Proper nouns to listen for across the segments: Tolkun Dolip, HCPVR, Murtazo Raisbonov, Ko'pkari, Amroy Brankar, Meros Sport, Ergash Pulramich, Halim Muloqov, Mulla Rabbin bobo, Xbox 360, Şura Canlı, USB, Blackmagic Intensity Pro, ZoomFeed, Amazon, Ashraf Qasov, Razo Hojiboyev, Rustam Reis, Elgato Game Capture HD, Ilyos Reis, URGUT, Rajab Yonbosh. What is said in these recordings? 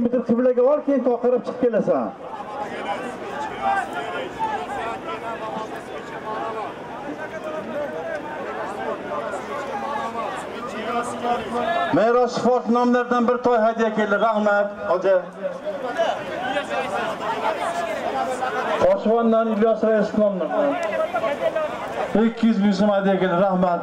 metr qiblaga bor, keyin to'qirib chiqib kelasan. Meros sport nomlardan bir to'y hadiya keldi. Rahmat, hoja. Qo'shvondan Ilyos Reis nomlardan 200 ming so'm hadiya keldi. Rahmat.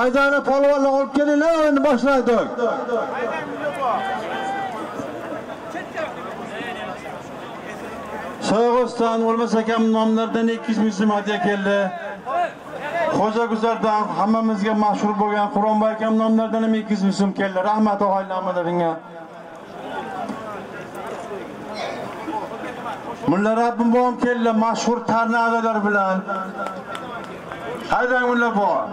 Haydani polvonni olib kelinglar, o'yinni boshlaydik. Soyg'ustan O'lmas akam nomlaridan 200 ming so'm hadiya keldi. Xo'jaguzardan hammamizga mashhur bo'lgan Quronboy akam nomlaridan ham 200 ming so'm keldi. Rahmat oilalarimizga. Mulla Rabbim bo'm keldi mashhur tarnazalar bilan. Haydang mulla bo'm.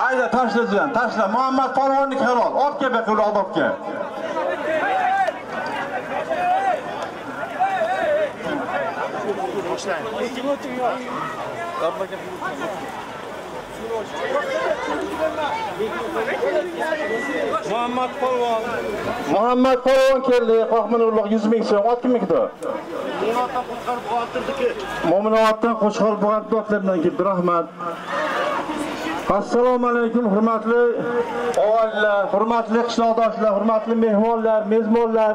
Hayda taşlacan, taşla. Muhammed Polvonnik herol. Opke be kulu adopke. Muhammed Polvon. Muhammed Polvon keldi. Qo'hmanulloh 100 ming so'm otib kimikdi? Mo'minovatdan Qo'chqor Bo'g'atdotlardan keldi. Rahmat. Assalomu alaykum hurmatli oilalar, hurmatli qishloqdoshlar, hurmatli mehmonlar, mezbonlar.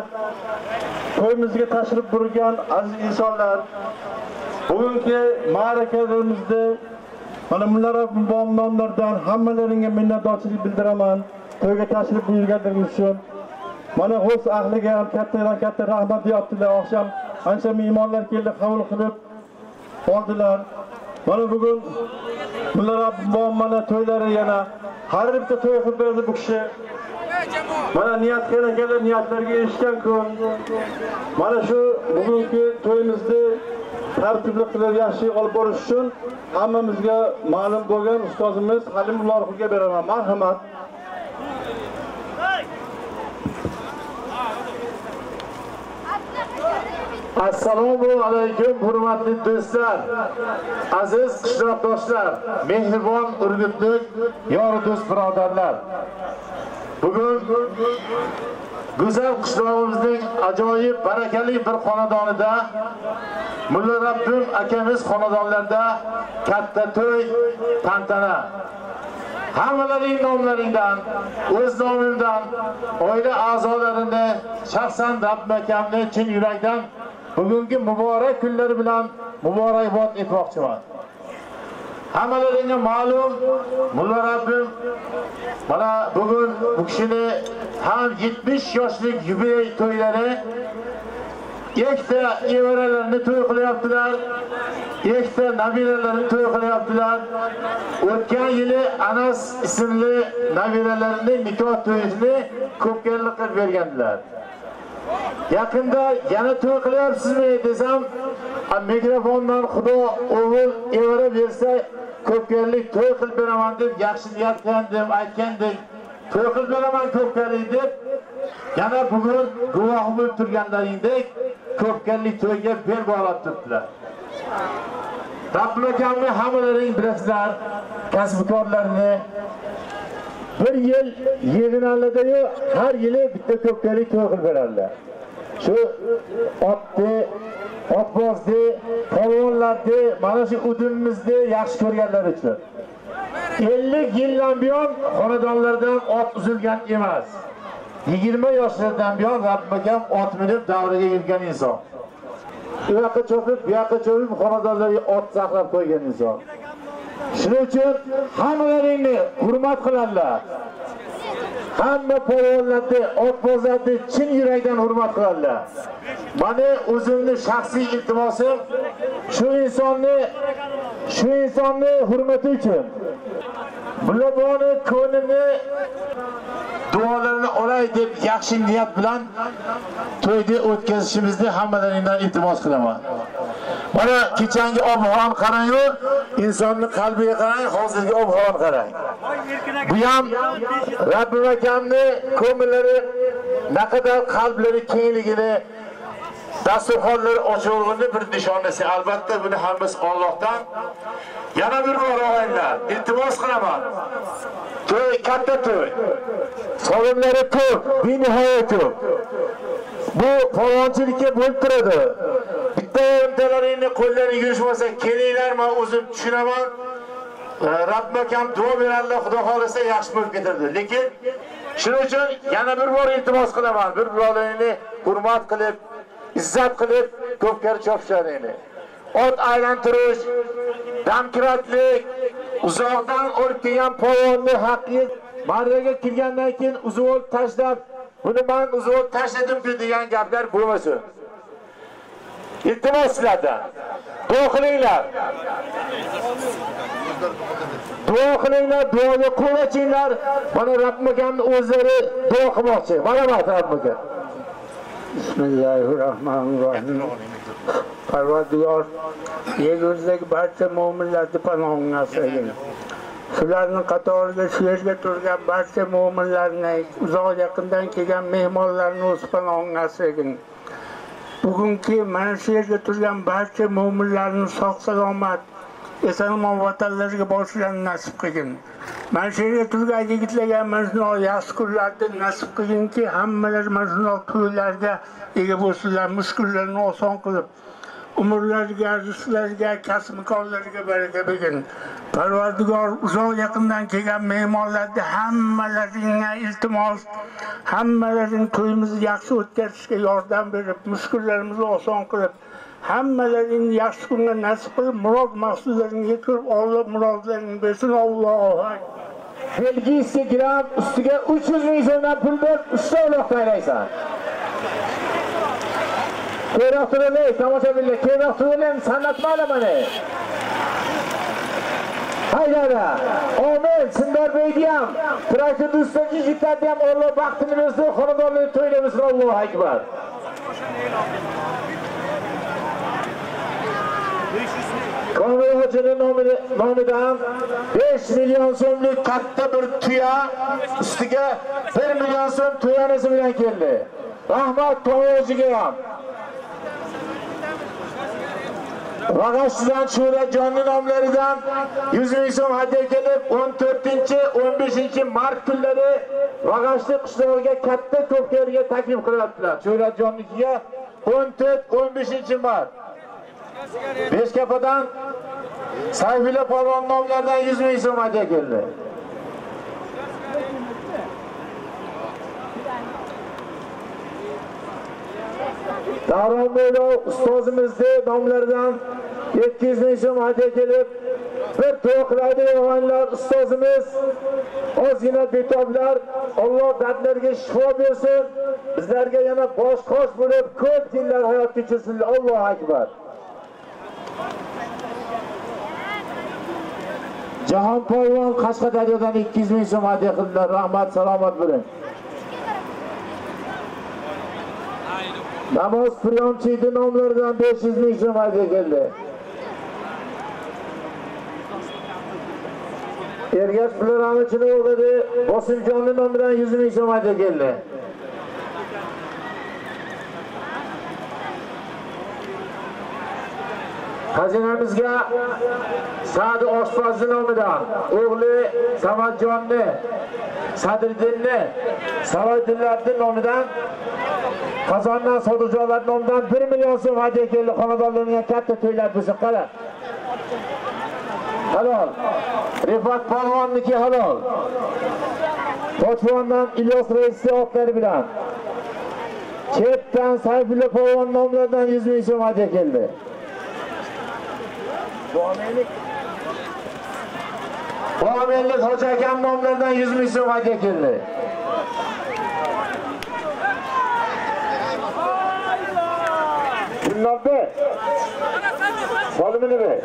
to'yimizga tashrif buyurgan aziz insonlar, bugungi ma'rakalarimizda mana bunlar muammolardan hammalaringga minnatdorchilik bildiraman. To'yga tashrif buyurganlaringiz uchun mana G'os ahliga ham katta rahmat deyaptilar. Oqsham qancha mehmonlar keldi, qabul qilib oldilar. Mana bugun bunlar muammolar to'ylari yana har birta to'y qilib berdi bu kishi. Mana niyat qilganlar niyatlarga erishgan kun. Mana shu bugungi to'yimizni tartibli qilib yaxshi olib borish uchun hammamizga ma'lum bo'lgan ustozimiz Halim Muloqovga beraman. Marhamat. Assalomu alaykum hurmatli do'stlar, aziz qishloqdoshlar, mehribon urgutlik yor do'st birodarlar. Bugun go'zal qishlog'imizning ajoyib barakali bir xonadonida Mulla Rabbim akamiz xonadonlarida katta to'y tantana. Hammalaring nomlaringdan, o'z nomimdan oila a'zolarini shaxsan Rabbim akamni chin yurakdan bugungi muborak kunlar bilan muborakbod etmoqchiman. Hammalaringga ma'lum, Mulla Rabbim mana bugun bu kishini ham 70 yoshlik yubiley to'ylari ikkita evaralarni to'y qilyaptilar, ikkita nabiralarini to'y qilyaptilar. O'tgan yili Anas ismli nabiralarining nikoh to'yini ko'pkari qilib bergandilar. Yaqinda yana to'y qilyapsizmi desam, mikrofondan Xudo o'g'il evara bersa Ko'pkarilik to'y qilib beraman deb yaxshi niyat qilgandim, aytgandim. To'y qilib beraman Ko'pkarilik deb. Yana bugun guvoh bo'lib turganlaringdek Ko'pkarilik to'yga bel bog'lab turibdilar. Tabriklarni hammalaring bilasizlar, kasbkorlarni bir yil yig'inlarda-yu har yili bitta Ko'pkarilik to'y qilib beradilar. Shu otbozdi, polvonlardi, mana shu udimimizni yaxshi ko'rganlar uchun 50 yildan buyon xonadonlardan ot uzilgan emas. 20 yoshlardan buyon Rabbim ot minib davriga yurgan inson. U yoqqa cho'pib, bu yoqqa cho'pib xonadonlarga ot saqlab qo'ygan inson. Shuning uchun hammalaringni hurmat qiladilar. Hamma polvonlarni, otbozlarni chin yurakdan hurmat qiladilar. Mana o'zimni shaxsiy iltimosim shu insonni hurmati uchun bularni ko'nini duolarini olay deb yaxshi niyat bilan to'yni o'tkazishimizni hammalaringdan iltimos qilaman. Mana kechangi ob-havoni qarang-ku, insonning qalbiga qarang, hozirgi ob-havoni qarang. Bu ham Rabbim akamning ko'ngillari naqadar qalblari kengligini dasturxonlar ochuvligini bir nishonasi. Albatta buni hammasi Allohdan. Yana bir bor og'aylar, iltimos qilaman. To'y katta to'y. So'limlari ko'p, benihoyat ko'p. Bu polvonchilikka bo'lib turadi. Bitta o'ntalaringni qo'llaringiz yurishmasa, kelinglar, men o'zim tushunaman. Rabbim akam duo beradilar, Xudo xolasa yaxshi bo'lib ketadi. Lekin shuning uchun yana bir bor iltimos qilaman, bir-biringizni hurmat qilib izzat qilib Ko'pkari chopsharingni. Ot aylantirish, damkiratlik, uzoqdan o'rib kelgan polvonni haqiqiy marraga kirgandan keyin uzvol tashlab, buni men uzvol tashladim-ku degan gaplar bo'lmasin. Iltimos sizlardan. Duo qilinglar. Duoga qo'l ochinglar. Mana Rabbim akamni o'zlari duo qilmoqchi. Mana Rabbim aka. Bismillahirrahmanirrahim. Parvardigor, yeguzdagi barcha mu'minlarni panohingga asragin. Shularning qatorida shu yerda turgan barcha mu'minlarni, uzoq yaqindan kelgan mehmonlarni o'z panohingga asragin. Bugungi mana shu yerda turgan barcha mu'minlarni sog'-salomat, eson-omon vatanlariga borishlarini nasib qilgin. Mana shu yerda turgan yigitlarga mana shu yaxshi kunlarni nasib qilginki, hammalari mana shu to'ylarga ega bo'lsinlar, mushkullarni oson qilib, umrlariga, rizqlariga, kasb-korlariga baraka bergin. Parvardigor, uzoq yaqindan kelgan mehmonlarni hammalaringga iltimos, hammalaring to'yimizni yaxshi o'tkazishga yordam berib, mushkullarimizni oson qilib, hammalaring yaxshi kunga nasib qilib, murod maqsadlaringga yetkazib, Alloh murodlaringni bersin. Allohu akbar. Belgiyasiga kirib, ustiga 300 ming so'mdan pul berib, ustoqloq qayraysan. Keyroqtirolay, tomoshabinlar, keyroqtirolay, san'at ma'lamani. Haydara, Omil, Sindor Beydiyam, traktor do'stlarga yigitlarga ham Alloh baxtini bersin, xonadonlarni to'ylasin. Allohu akbar. 500 Hoca'nın nomidan 5 milyon so'mlik katta bir tuya, üstüge 1 milyon so'm tuyanesi bilen geldi. Rahmat Kovacı'ya ham. Vagaşçıdan Şura Canlı nomlaridan 100 milyon so'm hadya gelip 14-15 mart kunlari Vagaşlı Qishlog'iga katta KOPKARIga taklif qilyaptilar. Şura Canlı'ya 14-15 mart. Beshkapadan Sayfilla polvon nomlaridan 100 ming so'm hadya keldi. Daronbelo ustozimizning nomlaridan 700 ming so'm hadya kelib, bir to'qlaydi yo'g'onlar ustozimiz, ozgina betoblar, Alloh dardlarga shifo bersin, bizlarga yana bosh qosh bo'lib ko'p yillar hayot kechirsin. Allohu akbar. Jahon polvon Qashqadaryodan 200 ming so'm hadya qildilar. Rahmat, salomat bo'ling. Namoz Priyomchiyning nomlaridan 500 ming so'm hadya keldi. Ergash Pulramichning o'g'li Bosimjonning nomidan 100 ming so'm hadya keldi. Xazinamizga Sa'di Oshpazning nomidan o'g'li Samadjonni, Sadriddinni, Saroydinlarning nomidan, Qozondan Sodirjonlar nomidan 1 million so'm hadya keldi. Xonadonlarga katta to'ylar bo'lsin. Qara. Halol. Rifat Polvonniki halol. To'chvondan Ilyos Reisning otlari bilan. Chetdan Sayfulla polvon nomlaridan 100 ming so'm hadya keldi. Bomellik Hoca akam nomlaridan 100 ming so'm hadya keldi. Bunlarni solimini ber.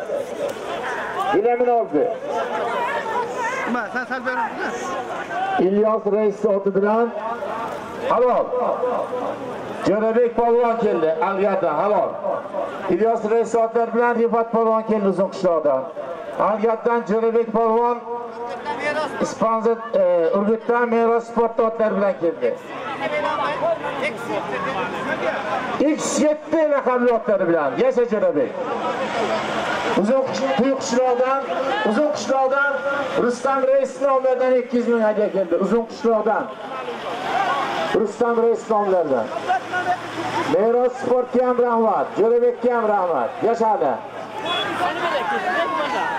Bilamini oldi. Nima, sen sal berib. Ilyos Reis oti bilan halol. Jo'rabek polvon keldi, Alg'atdan halol. Ilyos Reisotlar bilan Rifat polvon keldi Uzunqishloqdan. Alg'atdan Jo'rabek polvon Ispanza Urgutdan Meros sport otlar bilan keldi. X7 raqamli otlari bilan yasha Jo'rabek. Uzunqishloqdan Rustam Reis nomlaridan 200 ming hadya keldi. Uzunqishloqdan Rustam Reis nomlaridan. Meros sportga ham rahmat, Jo'rabekka ham rahmat. Yashadi.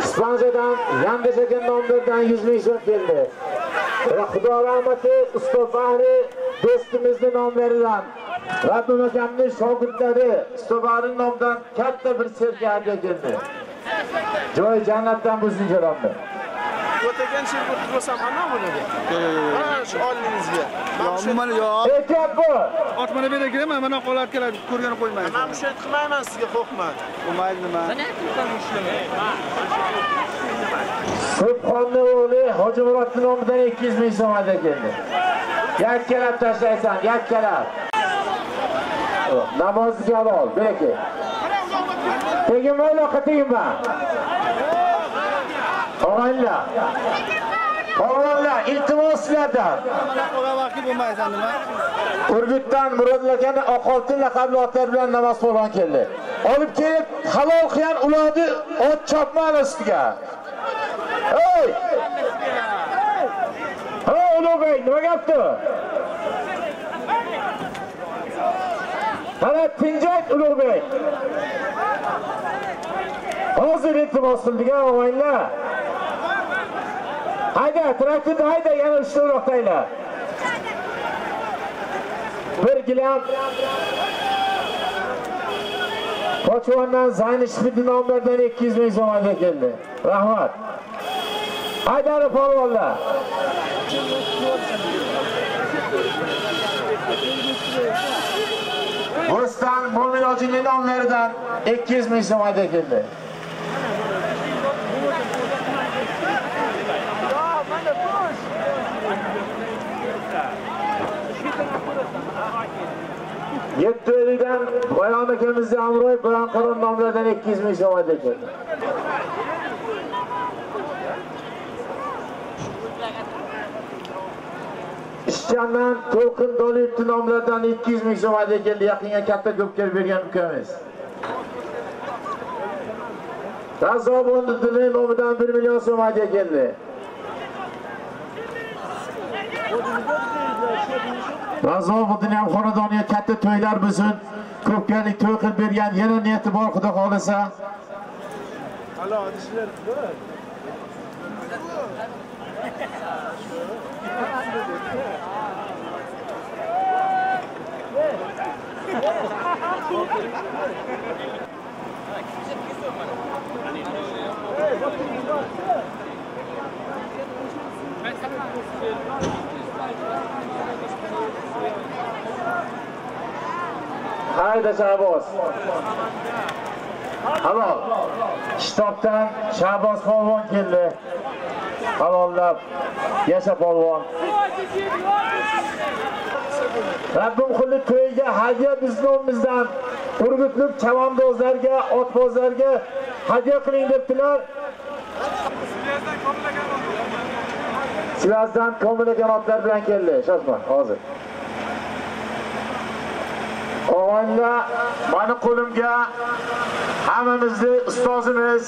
Ispanjadan Yandejaga nomlaridan 100 ming so'm keldi. Xudo rahmati ustoz Bahri do'stimizning nomlaridan Rabbim akamning shogirdlari ustoz Bahrining nomidan katta bir serga hadya keldi. Joy jannatdan bo'lsin jaromda. O'tagan sher bo'lsam hamma bo'ladi. Mana oldingizga. Mana yo. Ekat bu. Otmani berakman, mana holatkalar ko'rgani qo'ymayman. Men mushayt qilmayman sizga, qo'rqmang. Qo'maydi nima? Mana aytibman ishlamay. Subhonalloh o'g'li Hoji Murodning nomidan 200 ming so'm hadya keldi. Yakkalab tashlaysan, yakkalab. Namozga ol, beraka. Tegma uloqqa tegma. Og'aylar. Og'aylar, iltimos sizlardan. Urgutdan Murodlaga Oqoltin laqabli otlar bilan namoz polvon keldi. Olib kelib halol qilgan ularni ot chopmadi ustiga. Ey! Ey, ulug'bek, nima gapdi? Qara, tinjak ulug'bek. elektr bosildigan o'yinlar. Hayda, traktorni hayda, yana uchta o'roqtanglar. Bir gilam Qo'chqondan Zaynishbidin nomlardan 200 ming so'mga keldi. Rahmat. Haydar polvonlar. Bo'ston Mo'minovning nomlaridan 200 ming so'mga keldi. Yetkili'den bayan ekemizde Amroy Brankar'ın namladan 200 ming so'mga keldi. İşçenden Tolkun Dolip'ti namladan 200 ming so'mga keldi. Yakınca katta kopkari bergan ukamiz. Razo Bonditning nomidan 1 milyon so'mga keldi. Razoviddin ham xonadoniga katta to'ylar bo'lsin, ko'pkalik to'y qilib bergan, yana niyati bor, xudo xolasa. Hayda Shaboz. Halol. Qishlog'dan Shaboz polvon keldi. Halollab yasha polvon. Rabbim xulli to'yga hadya biznomizdan urg'utlib chavandozlarga, otbozlarga hadya qiling debdilar. Sizlardan ko'milgan otlar bilan keldi. Shoshma, hozir. Oğanda bana kolumga hamamızda ustazımız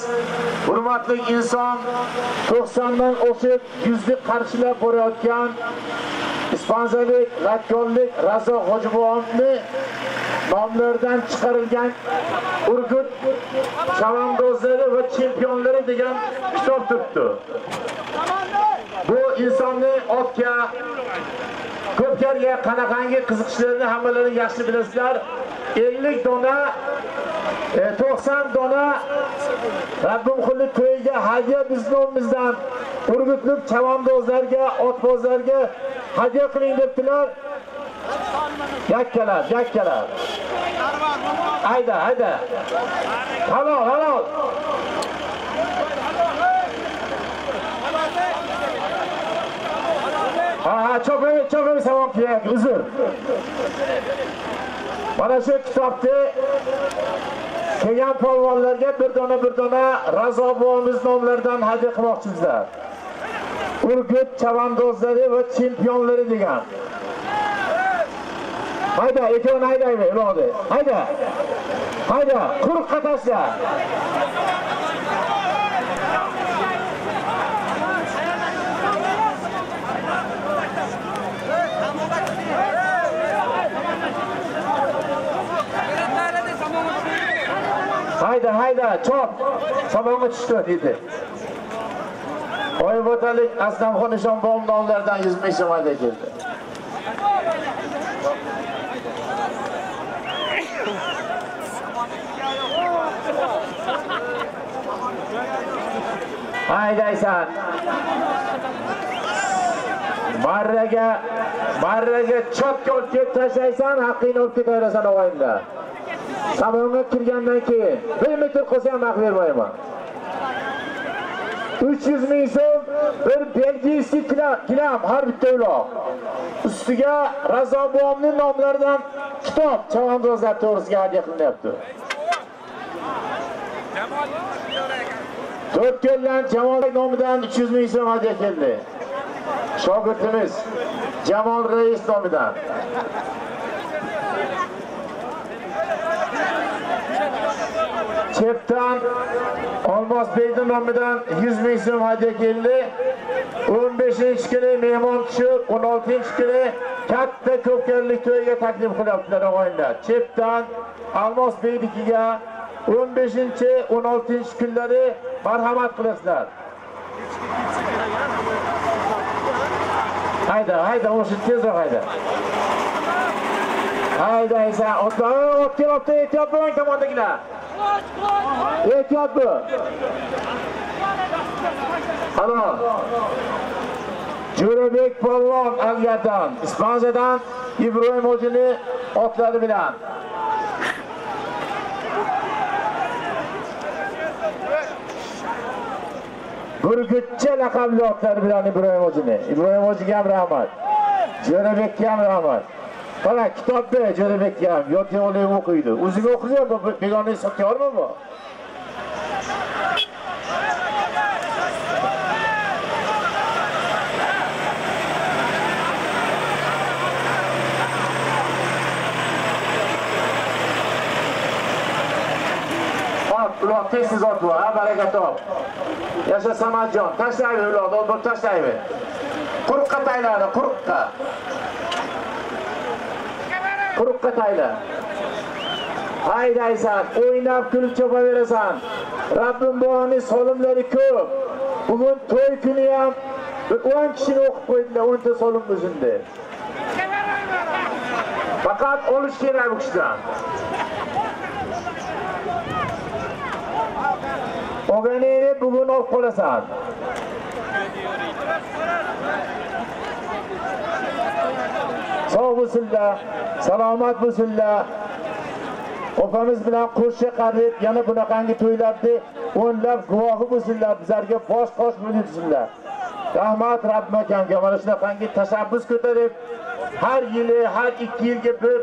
hurmatli insan 90'dan oşib 100'lik karşılar borayotgan ispanzalik, radkollik, Razo Hojiboyevni nomlardan chiqarilgan Urgut chavandozlari va chempionlari degan kitob turibdi. Bu insonni otga Ko'pkariga qanaqangi qiziqishlarini hammalaringiz yaxshi bilasizlar. 50 dona, 90 dona Rabbim xulli to'yga hadya biznomizdan urg'utlib chavandozlarga, otbozlarga hadya qiling debdilar. Yakkalar, yakkalar. Hayda, hayda. Halol, halol. Çok iyi sevam ki, üzül. Bana şu kitapta Kegan polvonlarga bir dona Razo bobomiz nomlaridan hadya qilmoqchimizlar. Urgut chavandozlari va chempionlari degan. Hayda, ikkovini haydaymi, ilohim. Hayda. Hayda, quruqqa tashla. Hayda, hayda, chop. Sabonga tushdi dedi. Qo'yvotalik Aslamxon Nishonboyev nomlaridan 100 ming so'mga keldi. Haydaysan. Barraga chopga olib kelib tashlaysan, haqqingni olib ketaversan o'g'ayinda. Sabonga kirgandan keyin 1 metr qo'ysa ham haq bermayman. 300 ming so'm bir belgiyasi kilam har bitta uloq. Ustiga Razo bobomning nomlaridan kitob chavandozlar to'g'risiga hadya qilinyapti. To'pkeldan Jamol nomidan 300 ming so'm hadya keldi. Shogirdimiz Jamol Reis nomidan. Chepdan Olmosbekning nomidan 100 ming so'm hadya keldi. 15-kuni mehmon kishi 16-kuni katta ko'pkarilik to'yiga taklif qilyaptilar, og'aylar. Chepdan Olmosbeknikiga 15-16 kunlari marhamat qilasizlar. Hayda, hayda, o'sha tezroq hayda. Hayda, esa otlar, o'tkirotda ehtiyot bo'ling tomondagilar. Ehtiyot bo'l. Ana. Jo'rabek Polvon Angardan, Ispaniyadan Ibrohim o'zini otlari bilan. Burgutcha laqabli otlar bilan Ibrohim o'zini. Ibrohim o'ziga ham rahmat. Jo'rabekka ham rahmat. Mana kitobda Jo'rabekka ham yotib o'qiydi. O'ziga o'qiyapmi? Begona hisobkormi bu? Uloq tez siz otib, ha, baraka top. Yasha Samadjon, tashlaydi uloqni, o'ldirib tashlaydi. Quruqqa taylarni, quruqqa. Quruqqa taylar. Haydaysan, o'ynab kulib chopaverasan. Rabbim bo'g'oni so'limlari ko'p. Bugun to'y kuni ham 10 kishini o'qib qo'ydilar, 10 ta so'lim buzindi. Faqat olish kerak bu kishidan. O'ganingni bugun olib qolasan. Sog' bo'lsinlar, salomat bo'lsinlar. Opamiz bilan qo'shni qarib, yana bunaqangi to'ylarni o'nlab guvohi bo'lsinlar, bizlarga bosh-qosh bo'lsinlar. Rahmat Rabbim akamga mana shunaqangi tashabbus ko'tarib, har yili, har 2 yilga bir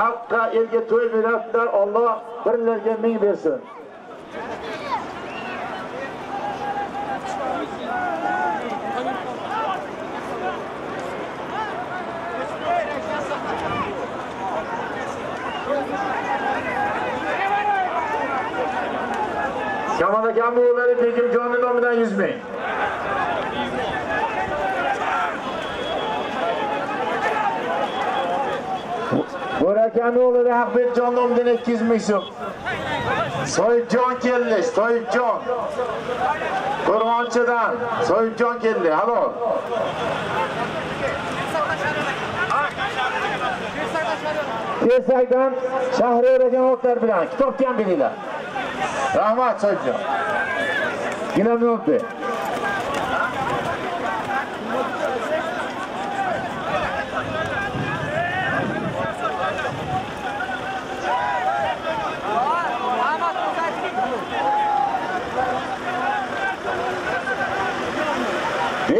xalqqa, elga to'y beradilar. Alloh birlarga ming bersin. Kamada Kamoğulları Pekimcan'ın nomidan 100 ming. Burakanoğulları Ahmetcan'ın nomidan 200 ming so'm. Soyibjon keldi, Soyibjon. Qo'rg'onchidan Soyibjon keldi, halol. Kesakdan Shahroragan otlar bilan kitobga ham beringlar. Rahmat Soyibjon. Ginamni o'tdi.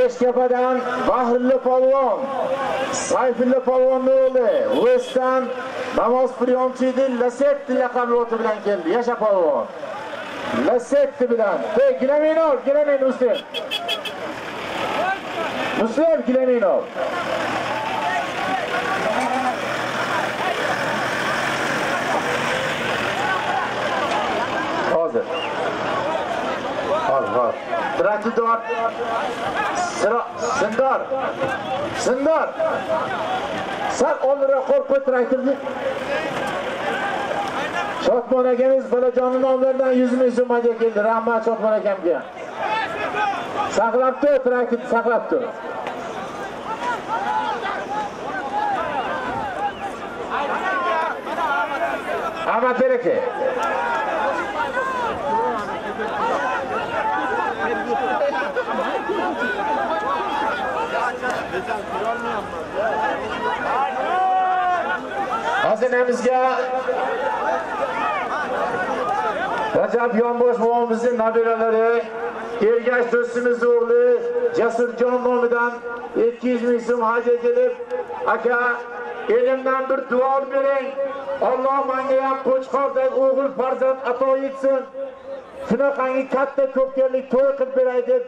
Beshkapadan Bahrilli Polvon, Sayfilli Polvon o'g'li, Westdan Namozpriyomchiydi, Lasetti laqabli oti bilan keldi. Yasha Polvon. Lasetti bilan. Ey, Gilaminov, Gilaminov Muslim. Muslim Gilaminov. Hozir. Hozir. Traktor. Sindor. Sindor. Sal oldira qo'rqib traktorni. Shotmon akamiz Balajonning nomlaridan 100 ming so'mga keldi. Rahmat Shotmon akamga. Saqlabdi, traktorni saqlabdi. Ahmad beraka. Hazinamizga Rajab Yonbosh bobomizning nabiralari Ergash do'stimiz o'g'li Jasurjon nomidan 200 ming so'm hajga kelib, aka, elimdan bir duo bering. Alloh menga ham Qo'chqordagi o'g'il farzand ato etsin. Shunaqangi katta ko'pkarlik to'y qilib beray deb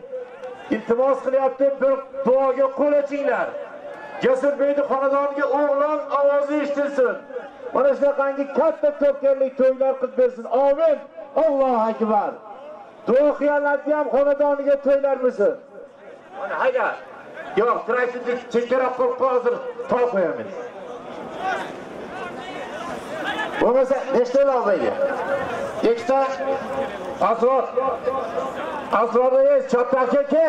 iltimos qilyapti, bir duoga qo'l ochinglar. Jasurbeyni xonadoniga o'g'lon ovozi eshitilsin. Mana shunaqangi katta ko'pkarlik to'ylar qilib bersin. Amin. Allohu akbar. Duo qiyolatni ham xonadoniga to'ylar bo'lsin. Mana haga. Yo'q, traktorni chekkaroq qo'yib hozir to'y qo'yamiz. Bo'lmasa, nechta lavbayga? ikkita asrorlaringiz chapak aka.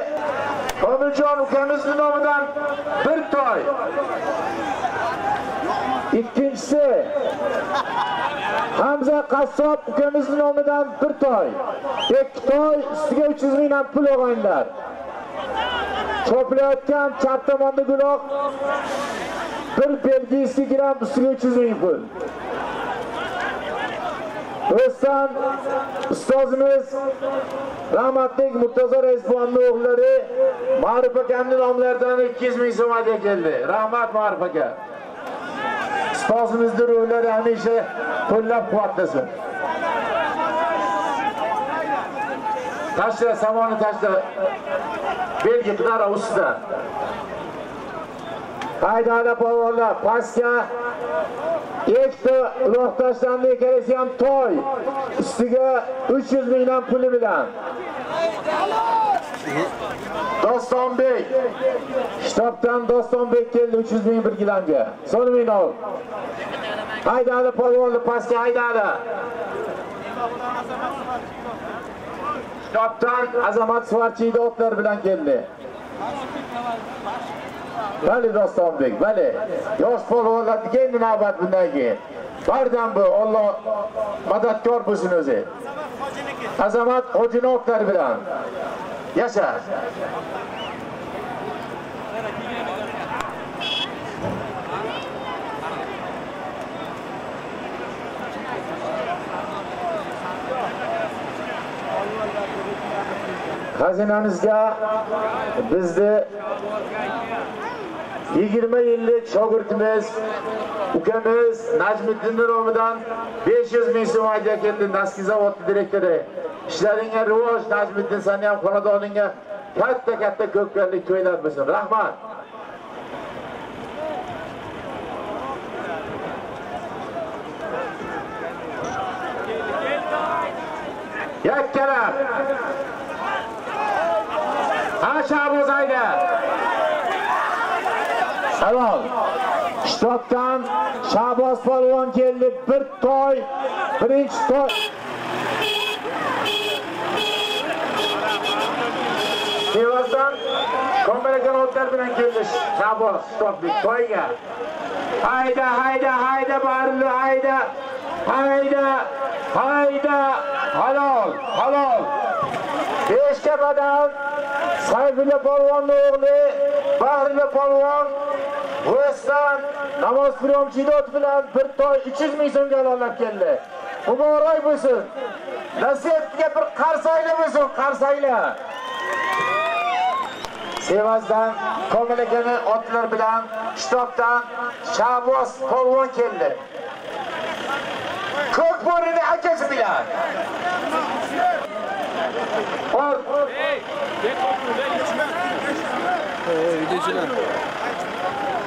Komiljon ukamizning nomidan bir to'y. Ikkinchisi Hamza Qassob ukamizning nomidan bir to'y. Ikki to'y ustiga 300 mingdan pul o'g'aylar. Cho'playotgan chap tomonda guloq bir belgisi gram ustiga 300 ming pul. Do'stan ustozimiz rahmatli Murtazo Raisbonovning o'g'illari Ma'ruf akamning nomlaridan 200 ming so'm hadya keldi. Rahmat Ma'ruf aka. Ustozimizni ruhlari hamisha qo'llab-quvvatlasin. Tashla samoni tashla belgi qidara ustida. Haydi hala polvonlar, pastga ikkita uloq tashlandi, ikkalasi ham to'y. Ustiga 300 mingdan puli bilan. Dostonbek. Shtabdan Dostonbek keldi 300 ming birgilanga. So'ni minov. Haydi hala polvonni pastga haydadi. Shtabdan Azamat Suvarchiyda otlar bilan keldi. Vali Dostonbek, vali. Yosh polvonlarga endi navbat bundan keyin. Bardan bu Alloh madadkor bo'lsin o'zi. Azamat Hojinovlar bilan. Yasha. Xazinamizga bizni 20 yillik shogirdimiz ukamiz Najmiddin nomidan 500 ming so'm hadya keldi. Naskiy zavodi direktori. Ishlaringga rivoj Najmiddin, seni ham xonadoningga katta-katta ko'pkarlik to'ylar bo'lsin. Rahmat. Yakkalab. Ashaboz ayda. Halol. Shtabdan Shaboz polvon keldi, bir to'y, birinchi to'y. Devasdan Kombergan otlar bilan keldi Shaboz shtablik to'yga. Hayda, hayda, hayda, barli, hayda. Hayda, hayda. Halol, halol. Beshga qadam Sayfulla polvonning o'g'li Bahriya polvon Bo'ston namoz priyomchidot bilan bir to'y 300 ming so'mga alonlab keldi. Muborak bo'lsin. Nasiyatga bir qarsaylar bo'lsin, qarsaylar. Sevazdan Komil akaning otlar bilan Shtabdan Shaboz polvon keldi. Ko'kbo'rining akasi bilan. Qo'r.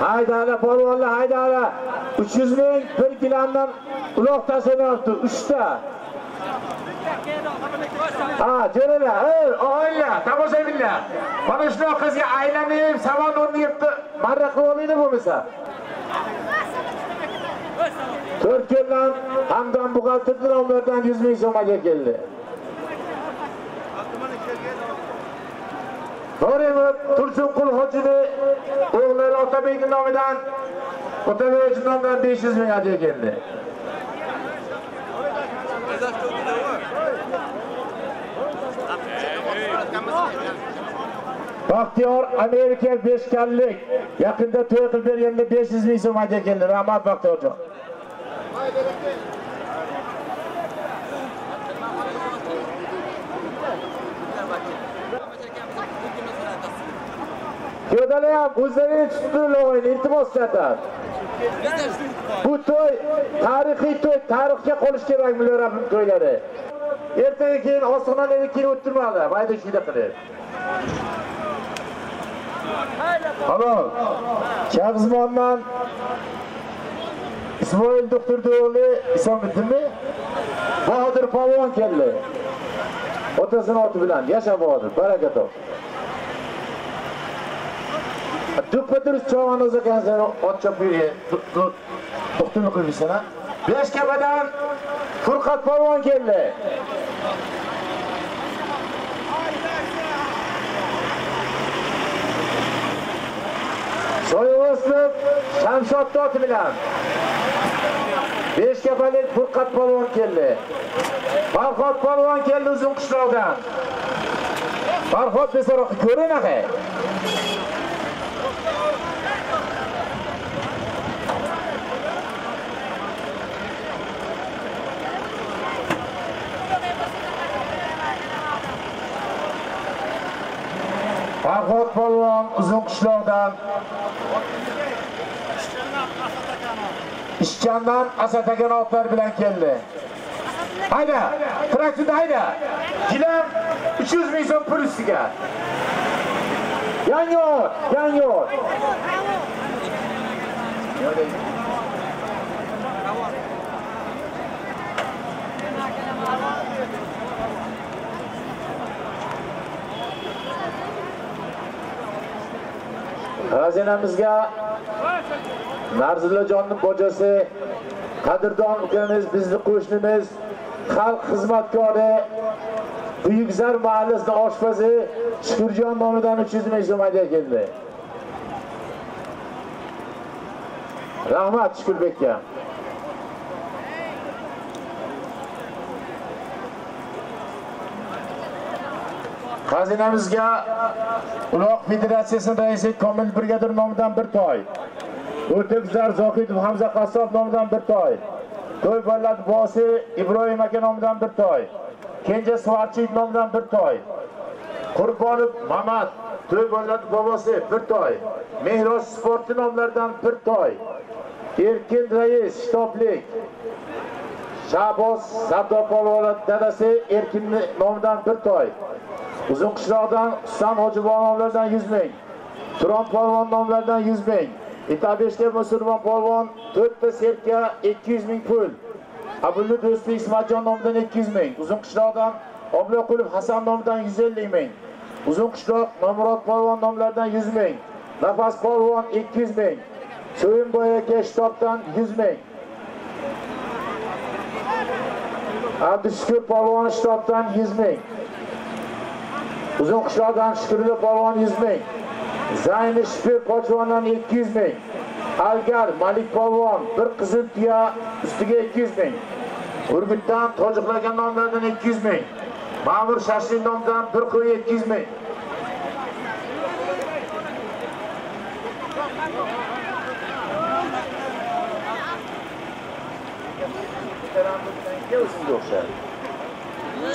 Haydala polvonlar, haydala. 300 ming bir gilamdan uloq tashlanyapti, 3 ta. Ha, jo'ralar, ey og'aylar, tomoshabinlar. Mana shu qizga aylanib, savon o'rniga marra qilib olmaydi bo'lmasa. To'rtko'ldan Hamdon buxgalterlar nomlaridan 100 ming so'mga keldi. Tursunqul Hojining o'g'li Otabekning nomidan O'tabey Jindondan 500 ming ajay keldi. Baxtiyor Amerika beshkallik yaqinda to'y qilib berganda 500 ming so'm ajay keldi. Rahmat Baxtiyorjon. Yo'dalayam o'zlarining tutdirilib o'yin iltimos qiladi. Bu to'y tarixiy to'y, tarixga qolish kerak milliy to'ylari. Ertaga keyin osig'nalarni keyin o'ttirmadi, mayda shida qilib. Halol. Chag'izmondan Ismoil Do'xtirdo'g'li Isomiddinmi? Bahodir Polvon keldi. Otasini oti bilan yashab Bahodir, baraka top. Duppadir chavanoza kanzar otchab yurgan to'xtini qo'yibsan ha? Beshkapadan Furqat Polvon keldi. Soyovosov Shamshod Toti bilan Beshkapalik Furqat Polvon keldi. Farhod Polvon keldi Uzun Qishloqdan. Farhod Besoroq ko'ring axay. Farhod Polvon Uzun Qishloqdan Ishchandan Asatakan otlar bilan keldi. Hayda, traktorda hayda. Gilam 300 ming so'm pul ustiga. Yanyor, yanyor. Xazinamizga Narzillajonning bojasi, qadrdon ukamiz, bizni qo'shnimiz, xalq xizmatkori, Buyukzar mahallasi oshpazi Shukurjon nomidan 300 ming so'm ajay keldi. Rahmat Shukurbekka. Xazinamizga Uloq Federatsiyasi raisi Komil Brigadir nomidan bir toy. O'tkazar Zohidov Hamza Qassob nomidan bir toy. To'y ballad bosi Ibrohim aka nomidan bir toy. Kenja Suvarchi nomidan bir toy. Qurbonov Mamat to'y ballad bobosi bir toy. Mehroj sporti nomlaridan bir toy. Erkin Rais shtoblik. Shaboz Sadopolov dadasi Erkinning nomidan bir toy. Uzun Qishloqdan Ustam Hojibonovlardan 100 ming, Turon Polvon nomlaridan 100 ming, Itabeshka Musulmon Polvon 4 ta serka 200 ming pul, Abulla Do'stbek Ismatjon nomidan 200 ming, Uzun Qishloqdan Obloqulov Hasan nomidan 150 ming, Uzun Qishloq Nomurod Polvon nomlaridan 100 ming, Nafas Polvon 200 ming, So'yinboy aka Shtobdan 100 ming, Abdushukur Polvon Shtobdan 100 ming, Uzun Qishloqdan Shukurli Polvon 100 ming, Zayn Ishbek Qochvondan 200 ming, Algar Malik Polvon bir qizil tuya ustiga 200 ming, Urgutdan Tojiqlagan nomlaridan 200 ming, Ma'mur Shashli nomdan bir qo'y 200 ming.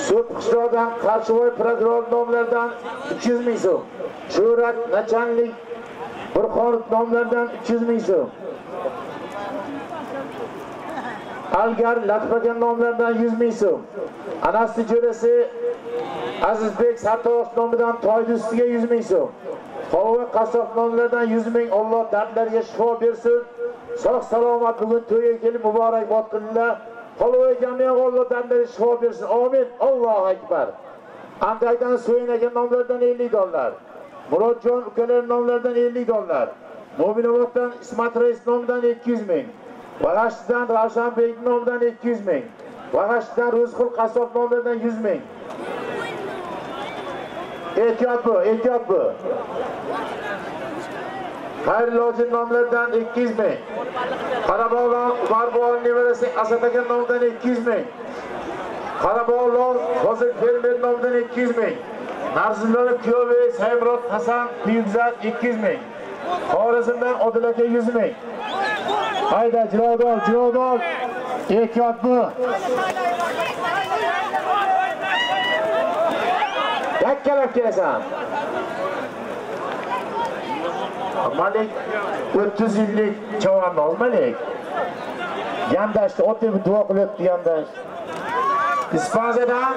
Sud Qishloqdan Qarshvoy prokuror nomlaridan 300 ming so'm. Shuhrat Nachanlik Burxonov nomlaridan 300 ming so'm. Algar Latbagan nomlaridan 100 ming so'm. Anas tijoratchi Azizbek Sartarosh nomidan toyni ustiga 100 ming so'm. Xolva Qassob nomlaridan 100 ming. Alloh dardlarga shifo bersin. Sog' salomat bugun to'yga kelib muborak botqinlar. Xolvoy jamiyaga Alloh dardlarga shifo bersin. Amin. Allohu akbar. Andaydan So'yinagan nomlaridan 50 dollar. Murodjon ukalar nomlaridan 50 dollar. Mo'minovotdan Ismat Reis nomidan 200 ming. Varashdan Ravshanbek nomidan 200 ming. Varashdan Ro'zqul Qassob nomidan 100 ming. Ehtiyot bo'l, ehtiyot bo'l. Xayrulloh nomlaridan 200 ming. Qarabog'lar Umar Boboning nevarasi Asatakan nomidan 200 ming. Qarabog'lar Hozir Fermer nomidan 200 ming. Narzulloning kuyovi Saymurod Hasan Piyuzat 200 ming. Xorazmdan Odilaka 100 ming. Hayda jirodor. Ehtiyot bo'l. Yakkalab kelasan. Malik 30 yillik chavandoz Malik. Yandashni otib duo qilyapti yandash. Ispanyadan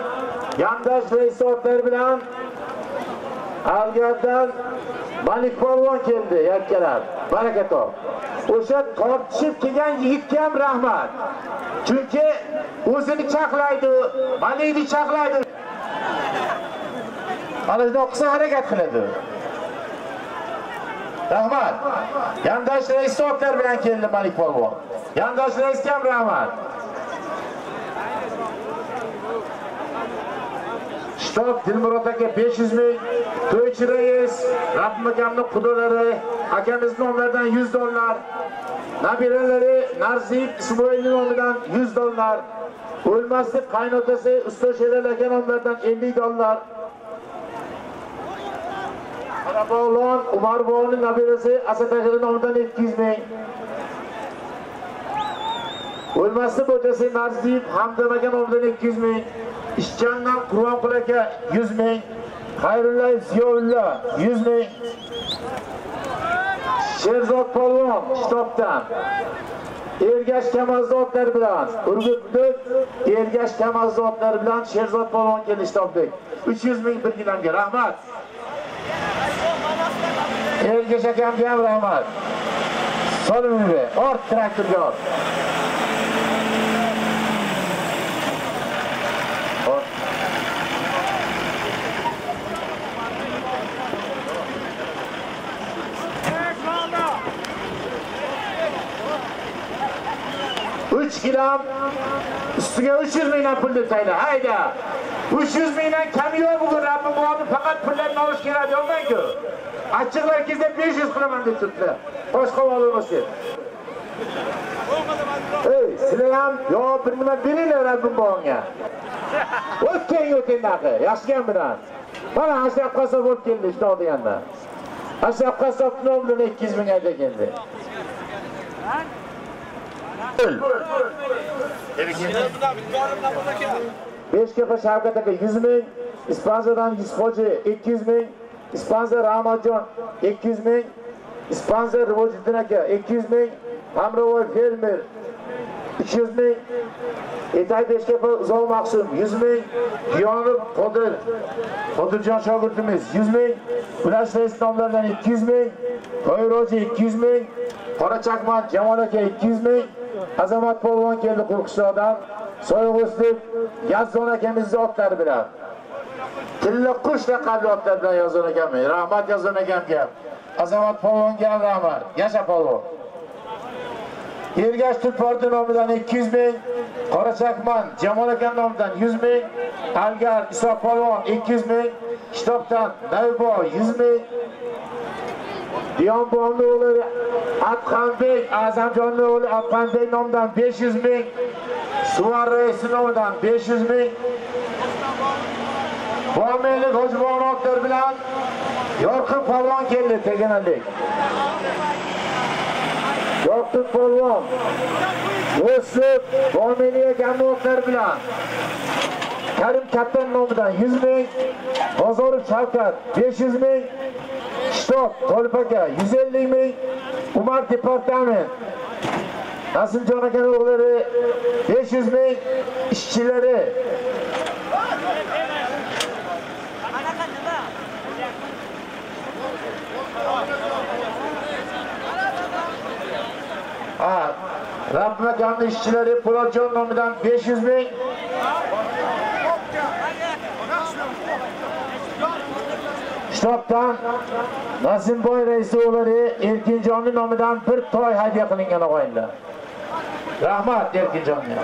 yandash reisotlar bilan Algardan Malik polvon keldi yakkalab. Baraka top. O'sha tortishib kelgan yigitga ham rahmat. Chunki o'zini chaqlaydi, Malikni chaqlaydi. Mana shunday qilsa harakat qiladi. Rahmat. Yandash reis soatlar bilan keldi Malik polvon. Yandash reisga ham rahmat. Shtob Dilmurod aka 500 ming, To'ychi reis, Rahmat akamning qudolari, akamiz nomlaridan 100 dollar, nabiralari Narzib Ismoilning nomidan 100 dollar, O'lmaslik qaynotasi Ustoz Sherali aka nomlaridan 50 dollar. Qarabog'lon Umar Boboning nabirasi Asatag'ir nomidan 200 ming. O'lmaslik bo'tasi Narzib Hamdam aka nomidan 200 ming. Ishchandan Qur'onqul aka 100 ming. Xayrulla Ziyovulla 100 ming. Sherzod polvon Shitobdan. Ergash Kamazzovatlar bilan Urgutlik Ergash Kamazzovatlar bilan Sherzod polvon keldi Shitobdek. 300 ming bir gilamga rahmat. Ergash akamga ham rahmat. Solimbe ort traktorga ot. Uch kilam üstüge 300 milyon pul detaylı. Hayda. 300 milyon kami yok bugün Rabbim bu anı fakat pullarını alış kenar yoldan ki. Açıklar herkese 500 kılaman detaylı. Başka olmasın. Ey silahım ya bir numara biriyle Rabbim bu anı. Ötken yok endakı. Yaşken bilen. Bana Ashraf Qasov olup geldi işte o diyanda. Ashraf Qasov ne oldu 200 milyon da geldi. Beshkapa Shavkat aka 100 ming, Ispanzadan Yusufxo'ji 200 ming, Ispanza Rahmatjon 200 ming, Ispanza Rivojiddin aka 200 ming, Hamrovoy Fermer 300 ming, Etay Beshkapa Uzoq Maqsum 100 ming, Diyonib Qodirjon shogirdimiz 100 ming, Ulash Reis nomlaridan 200 ming, Qoyroji 200 ming, Qora Chaqman Jamol aka 200 ming. Azamat polvon keldi Qo'rqishloqdan, Soyog'i O'zbek Yazzon akamizning otlari bilan. Tilla qush raqamli otlar bilan Yazzon akam. Rahmat Yazzon akamga. Azamat polvonga ham rahmat. Yasha polvon. Ergash Tulpordi nomidan 200 ming, Qorachaqman Jamol akam nomidan 100 ming, Algar Isoq polvon 200 ming, Kitobdan Naybo 100 ming. Diyon Bondi o'g'li Atxonbek Azamjonning o'g'li Atxonbek nomidan 500 ming, Suvar Reis nomidan 500 ming. Bo'meli G'ojbonovlar bilan Yorqin polvon keldi Teganalik. Yorqin polvon O'sib Bo'meliga gamovlar bilan Karim Kaptan nomidan 100 ming, Bozorov Shavkat 500 ming. Shitob Tolpaka 150 ming, Umar departament Nasimjon akaning o'g'illari 500 ming, ishchilari Rabbim akamning ishchilari Po'latjon nomidan 500 ming. Shitobdan Nasimboy raisi o'g'li Erkinjonning nomidan bir toy hadya qilingan og'aynilar. Rahmat Erkinjonga.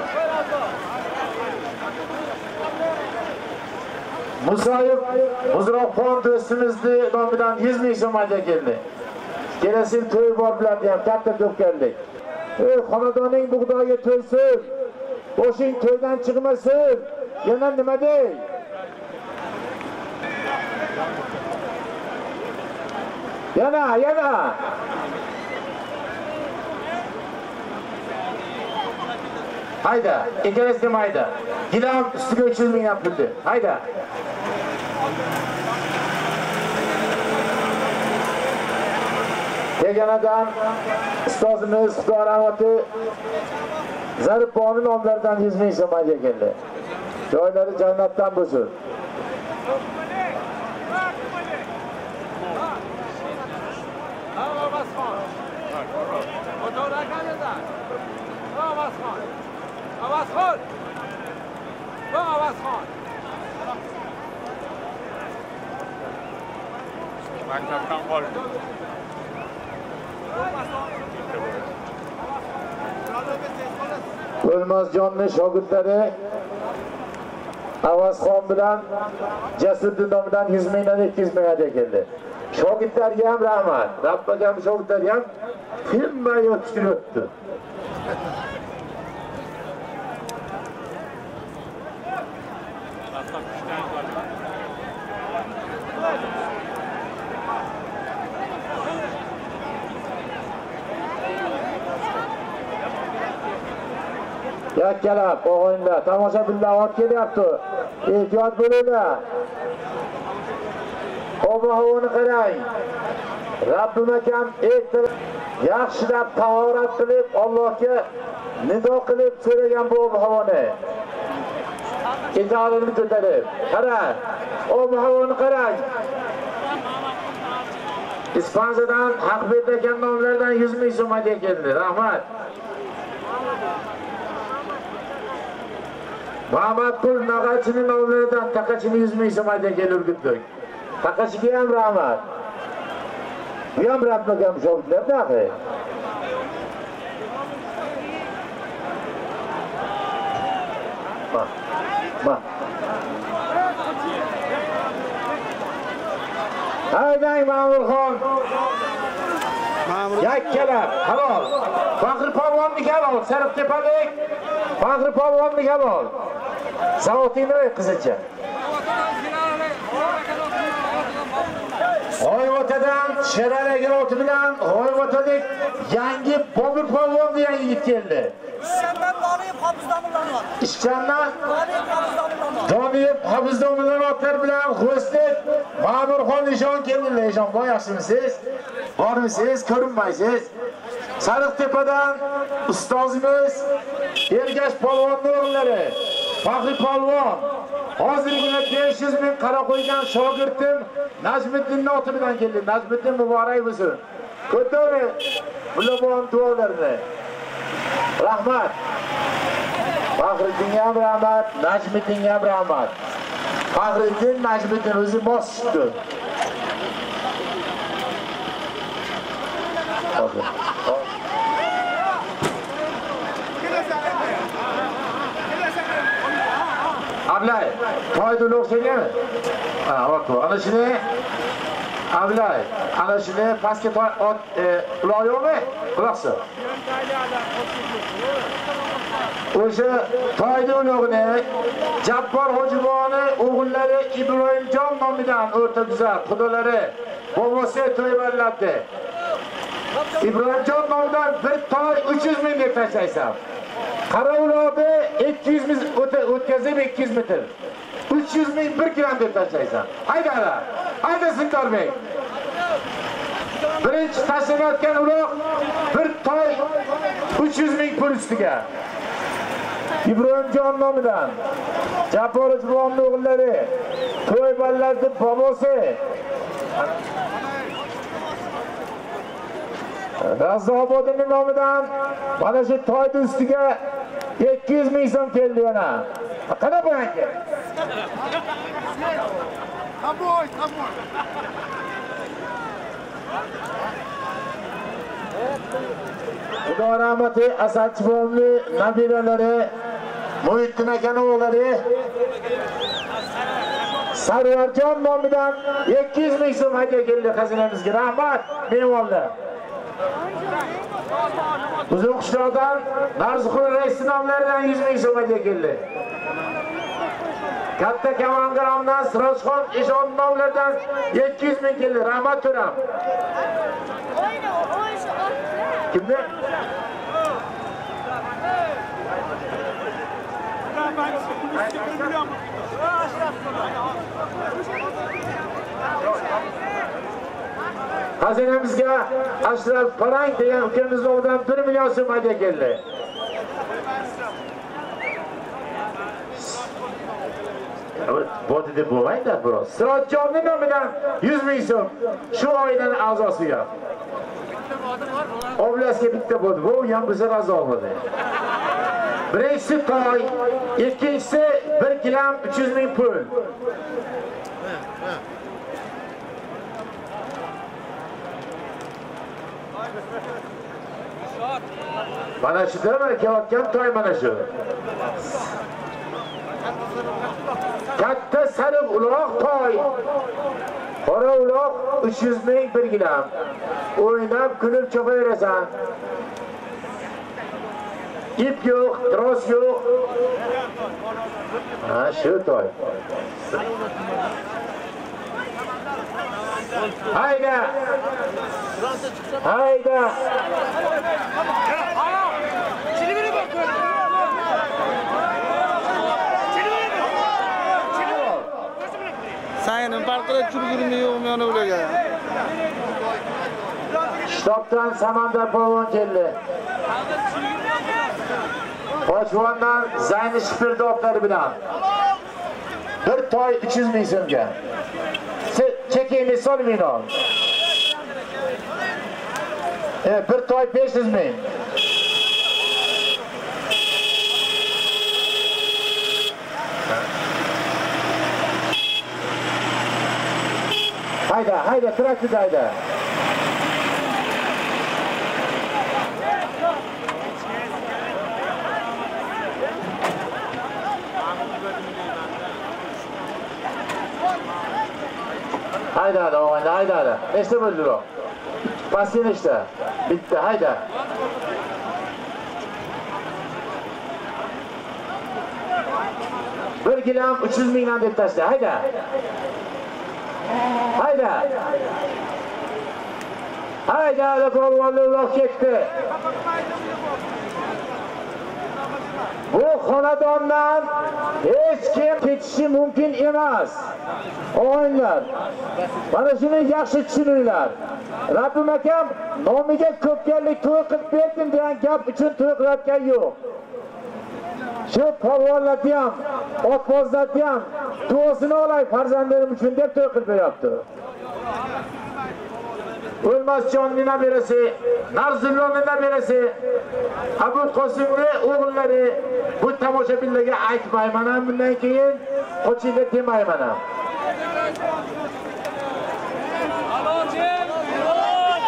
Musayev Muzroqxon do'stimizning nomidan 100 ming so'm hadya keldi. Kelasi to'y bor bilan ham katta ko'pkarlik. Xonadonning bug'doyiga to'ysin, boshing to'ydan chiqmasin. Yana nima dey? Yana. Hayda, ikkalasi ham hayda. Gilam ustiga 300 ming puldi. Hayda. Degandan ustozimiz Xudoramati Zaribboning nomlaridan 100 ming so'mga keldi. Joylari jannatdan bo'lsin. Avazxon. Maktabdan qoldi. O'lmasjonni shogirdlari Avazxon bilan Jasurdin nomidan 100 mingdan 200 mingga keldi. Shogirdlarga ham rahmat. Rabbaga ham shogirdlarga ham hamma yotishib o'tdi. Yakkalar, bo'g'inlar, tomoshabinlar olib kelyapti. Ehtiyot bo'linglar. Havo-havoni qarang. Rabbim akam ertalab yaxshilab tahorat qilib, Allohga nido qilib so'ragan bu havoni. Kechqurunni ko'tarib, qarang. Havo-havoni qarang. Ispaniyadan Haqbek aka nomlaridan 100 ming so'mga keldi. Rahmat. Muhammadpul Nag'achining nomlaridan Taqachining 100 ming so'mga keldi Urgutlik. Taqachiga ham rahmat. Bu ham Rabbimga ham shohidlarda axir. Ma. Hayday Ma'murxon. Yakkalab, halol. Faxr polvonni halol, Sariq tepalik. Faxr polvonni halol. Savotingni qizicha. Hoyvotadan Sheralaga o'ti bilan Hoyvotalik yangi Bobur polvonni yangi yigit keldi. İşkandan Doniyev Hafizdomulanotlar bilan Xo'sdek Ma'murxon Nishon keldilar. Nishon boy yaxshimisiz? Bormisiz? Ko'rinmaysiz. Sariqtepadan ustozimiz Ergash polvonning o'g'illari Faxri polvon hozirgina 500 ming qara qo'ygan shogirdim Najmiddinning oti bilan keldi. Najmiddin muborak bo'lsin. Ko'taring bularning duolarini. Rahmat. Faxriddin ham rahmat, Najmiddin ham rahmat. Faxriddin Najmiddin o'zi mos chiqdi. Ablay, to'ydul o'xshagami? Ha, o'qo. Ana shuni pastga ot uloq yo'qmi? Quloqsa. O'sha Toydun o'g'li Jabbor Ho'jiboni o'g'illari Ibrohimjon nomidan o'rta tuzar xudolari bobosi to'ybarlabdi. Ibrohimjon nomidan bir toy 300 ming deb tashlaysan. Qaravulobni 200 ming o'tkazib 200 metr. 300 ming 1 kg deb tashlaysan. Haydalar. Hayda Sintorbek. Birinchi tashlanayotgan uloq bir toy 300 ming pul ustiga. Ibrohimjon nomidan Jabbor Juvonning o'g'illari to'y ballarni bobosi Razobodning nomidan mana shu to'yni ustiga 200 ming so'm keldi yana. Qana bo'yanga? Qaboy. Xudo rahmati Asadchivonni nabiralari Muhittin akaning o'g'illari Sarvarjon nomidan 200 ming so'm keldi xazinamizga. Rahmat, mehmonlar. Bizim Qishloqdan Barzixon raisi nomlaridan 100 ming so'mga keldi. Katta Kavangramdan Sirojxon Eshon nomlaridan 200 ming keldi. Rahmat to'ram. Kimni? Xazinamizga Ashraf Parang degan ukamiz o'g'lidan 1 million so'mga keldi. Bodi deb bo'lmaydi, biroz. Sirojjonning nomidan 100 ming so'm shu oilaning a'zosiga. Oblastga bitta bo'ldi, bu ham bizga razo bo'ldi. Birinchisi toy, ikkinchisi 1 kilogram 300 ming pul. Mana shu dema kelayotgan toy mana shu. Katta sariq uloq toy. Qora uloq 300 ming 1 kilogram. O'ynab kulib chopaverasan. İp yok, tros yok. Ha şu toy. Hayda. Hayda. Sayın parkada çürgürmüyor mu onu bile ya. Stoptan Samandar Polvon geldi. Pochvondan Zayni Shpirdovlar bilan bir toy 300 ming so'mga. Chekingni solminglar. Bir toy 500 ming. Hayda, hayda, traktor hayda. Hayda da oyna, hayda da. Nechta bo'ldi u? Pastga nechta? Bitta, hayda. Bir kilogram 300 mingdan deb tashla, hayda. Hayda. Hayda da qo'lvonlar ketdi. Bu xonadondan hech kim ketishi mumkin emas. O'yinlar. Mana shuni yaxshi tushuninglar. Rabbim akam nomiga ko'pkarlik to'y qilib berdim degan gap uchun to'y qilayotgan yo'q. Shu polvonlarni ham, otbozlarni ham duosini olay farzandlarim uchun deb to'y qilib beryapti. O'lmasjonning berasi, Narzulloning berasi, Abu Qosimning o'g'illari bu tomoshabinlarga aytmayman ham bundan keyin qochinglar demayman ham.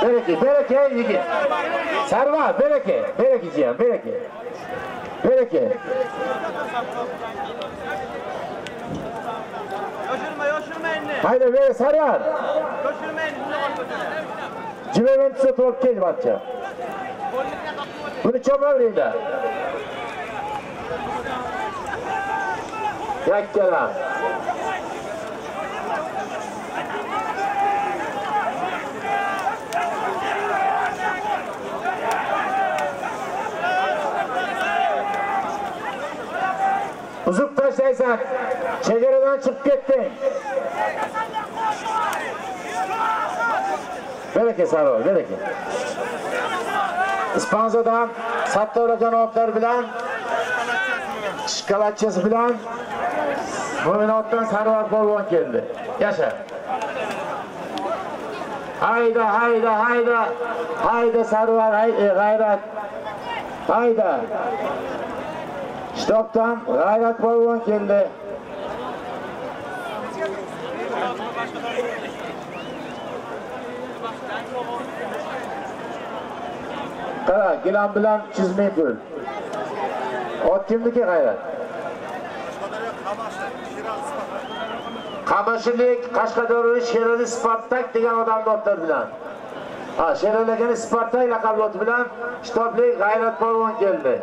Beraka, beraka yigit. Sarvar, beraka, berakachiam, beraka. Beraka. Yoshirma, yoshirma endi. Hayda, ber Sarvar. Yoshirma endi. Jiventus to'p kelmoqchi. Buni chopaveringlar. Yakkalar. Uzib tashlaysan, chegaradan chiqib ketding. Beraka Sarvar, beraka. Ispaniyadan Sattora janoblar bilan shkolatchasi bilan Mo'minotdan Sarvar polvon keldi. Yasha. Hayda, hayda, hayda. Hayda Sarvar, g'ayrat. Hayda. Shtopdan G'ayrat polvon keldi. Qara, gilam bilan 300 ming pul. Ot kimniki G'ayrat? Qamashlik, Qashqadaryo Sherali Spartak degan odamlar bilan. Ha, Sheralagan Spartak laqabloti bilan Kitobli g'ayratpolvon keldi.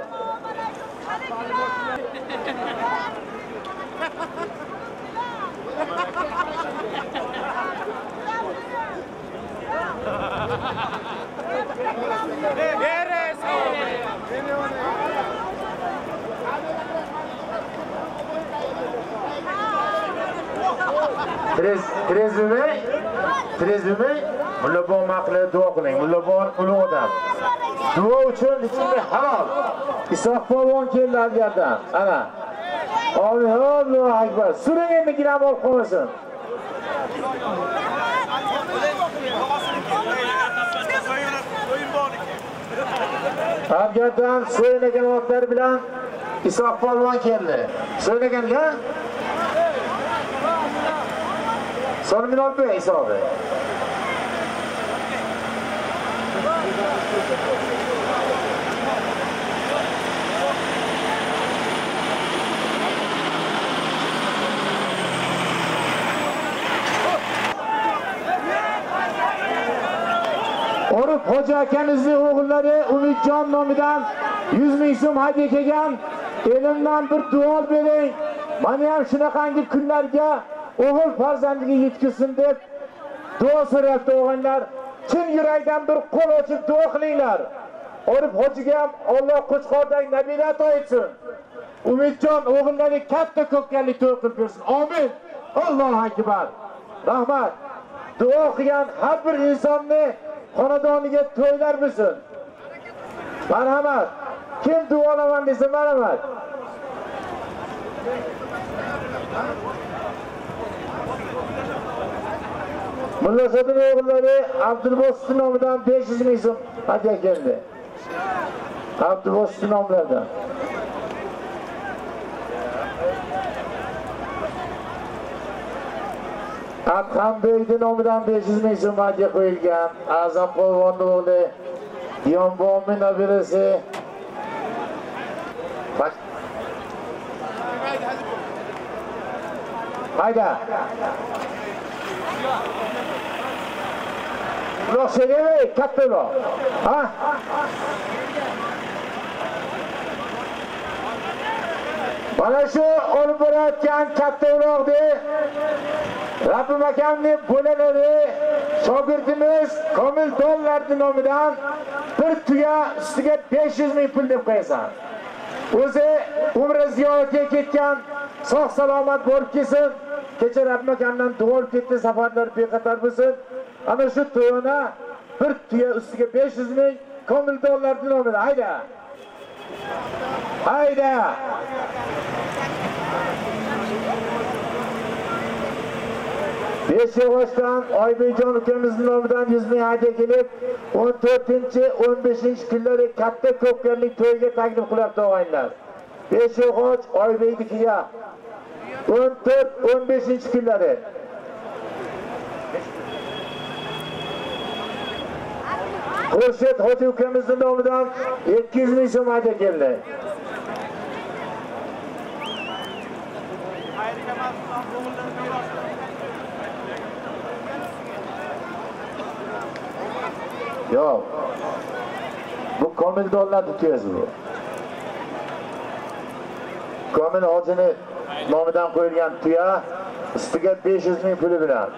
Trezumi Mullabon maqlada duo qiling. Mullabon ulug' odam. Duo uchun ichimda halol. Isoq polvon keldi aviyadan. Ana. Allohu akbar. Suring endi gram olib qo'ysin. Aviyadan so'ynagan otlar bilan Isoq polvon keldi. So'ynaganlar Son minut bey hisobi. Orif Hoca akamizning o'g'illari Umidjon nomidan 100 ming so'm hadya kelgan. Elimdan bir duo bering. Mana ham shunaqangi kunlarga O'g'il farzandiga yetkizsin deb duo so'rayapti o'g'illar. Chin yurakdan bir qo'l ochib duo qilinglar. Orif hojiga ham Alloh qo'chqordan nabirat aytsin. Umidjon o'g'illariga katta ko'pkari to'y qilib bersin. Amin. Allohu akbar. Rahmat. Duo qilgan har bir insonni xonadoniga to'ylar bo'lsin. Marhamat. Kim duo olaman desa marhamat. Mulla Sadir o'g'illari Abdulbosit nomidan 500 ming so'm hadya keldi. Abdulbosit nomlaridan. Abhamboyning nomidan 500 ming so'm hadya qo'yilgan. Azam Polvonning o'g'li Diyonboyning nabirasi Hayda. Lo segeve, capelo. Ha? Mana shu olib borayotgan katta uloqni Rabbim akamning bo'lalari shogirdimiz Komil dollarning nomidan bir tuya ustiga 500 ming pul deb qo'yasan. O'zi umra ziyoratiga ketgan, sog' salomat bo'lib kelsin. Kecha Rabbim akamdan duo ketdi, safarlar bexatar bo'lsin. Ana shu to'yona bir tuya ustiga 500 ming Komil dollar dinomidan. Hayda. Hayda. Beshovoshdan Oybejon ukamizning nomidan 100 ming hadya kelib, 14-15 kunlari katta ko'pkarlik to'yiga taklif qilyapti og'aynilar. Beshovosh Oybeynikiga 14-15 kunlari Qo'shet Hoji ukamizning nomidan 200 ming so'm hadya keldi. Yo'q. Bu Komil dollar tutiyasi bu. Komil Hojining nomidan qo'yilgan tuya ustiga 500 ming puli bilan.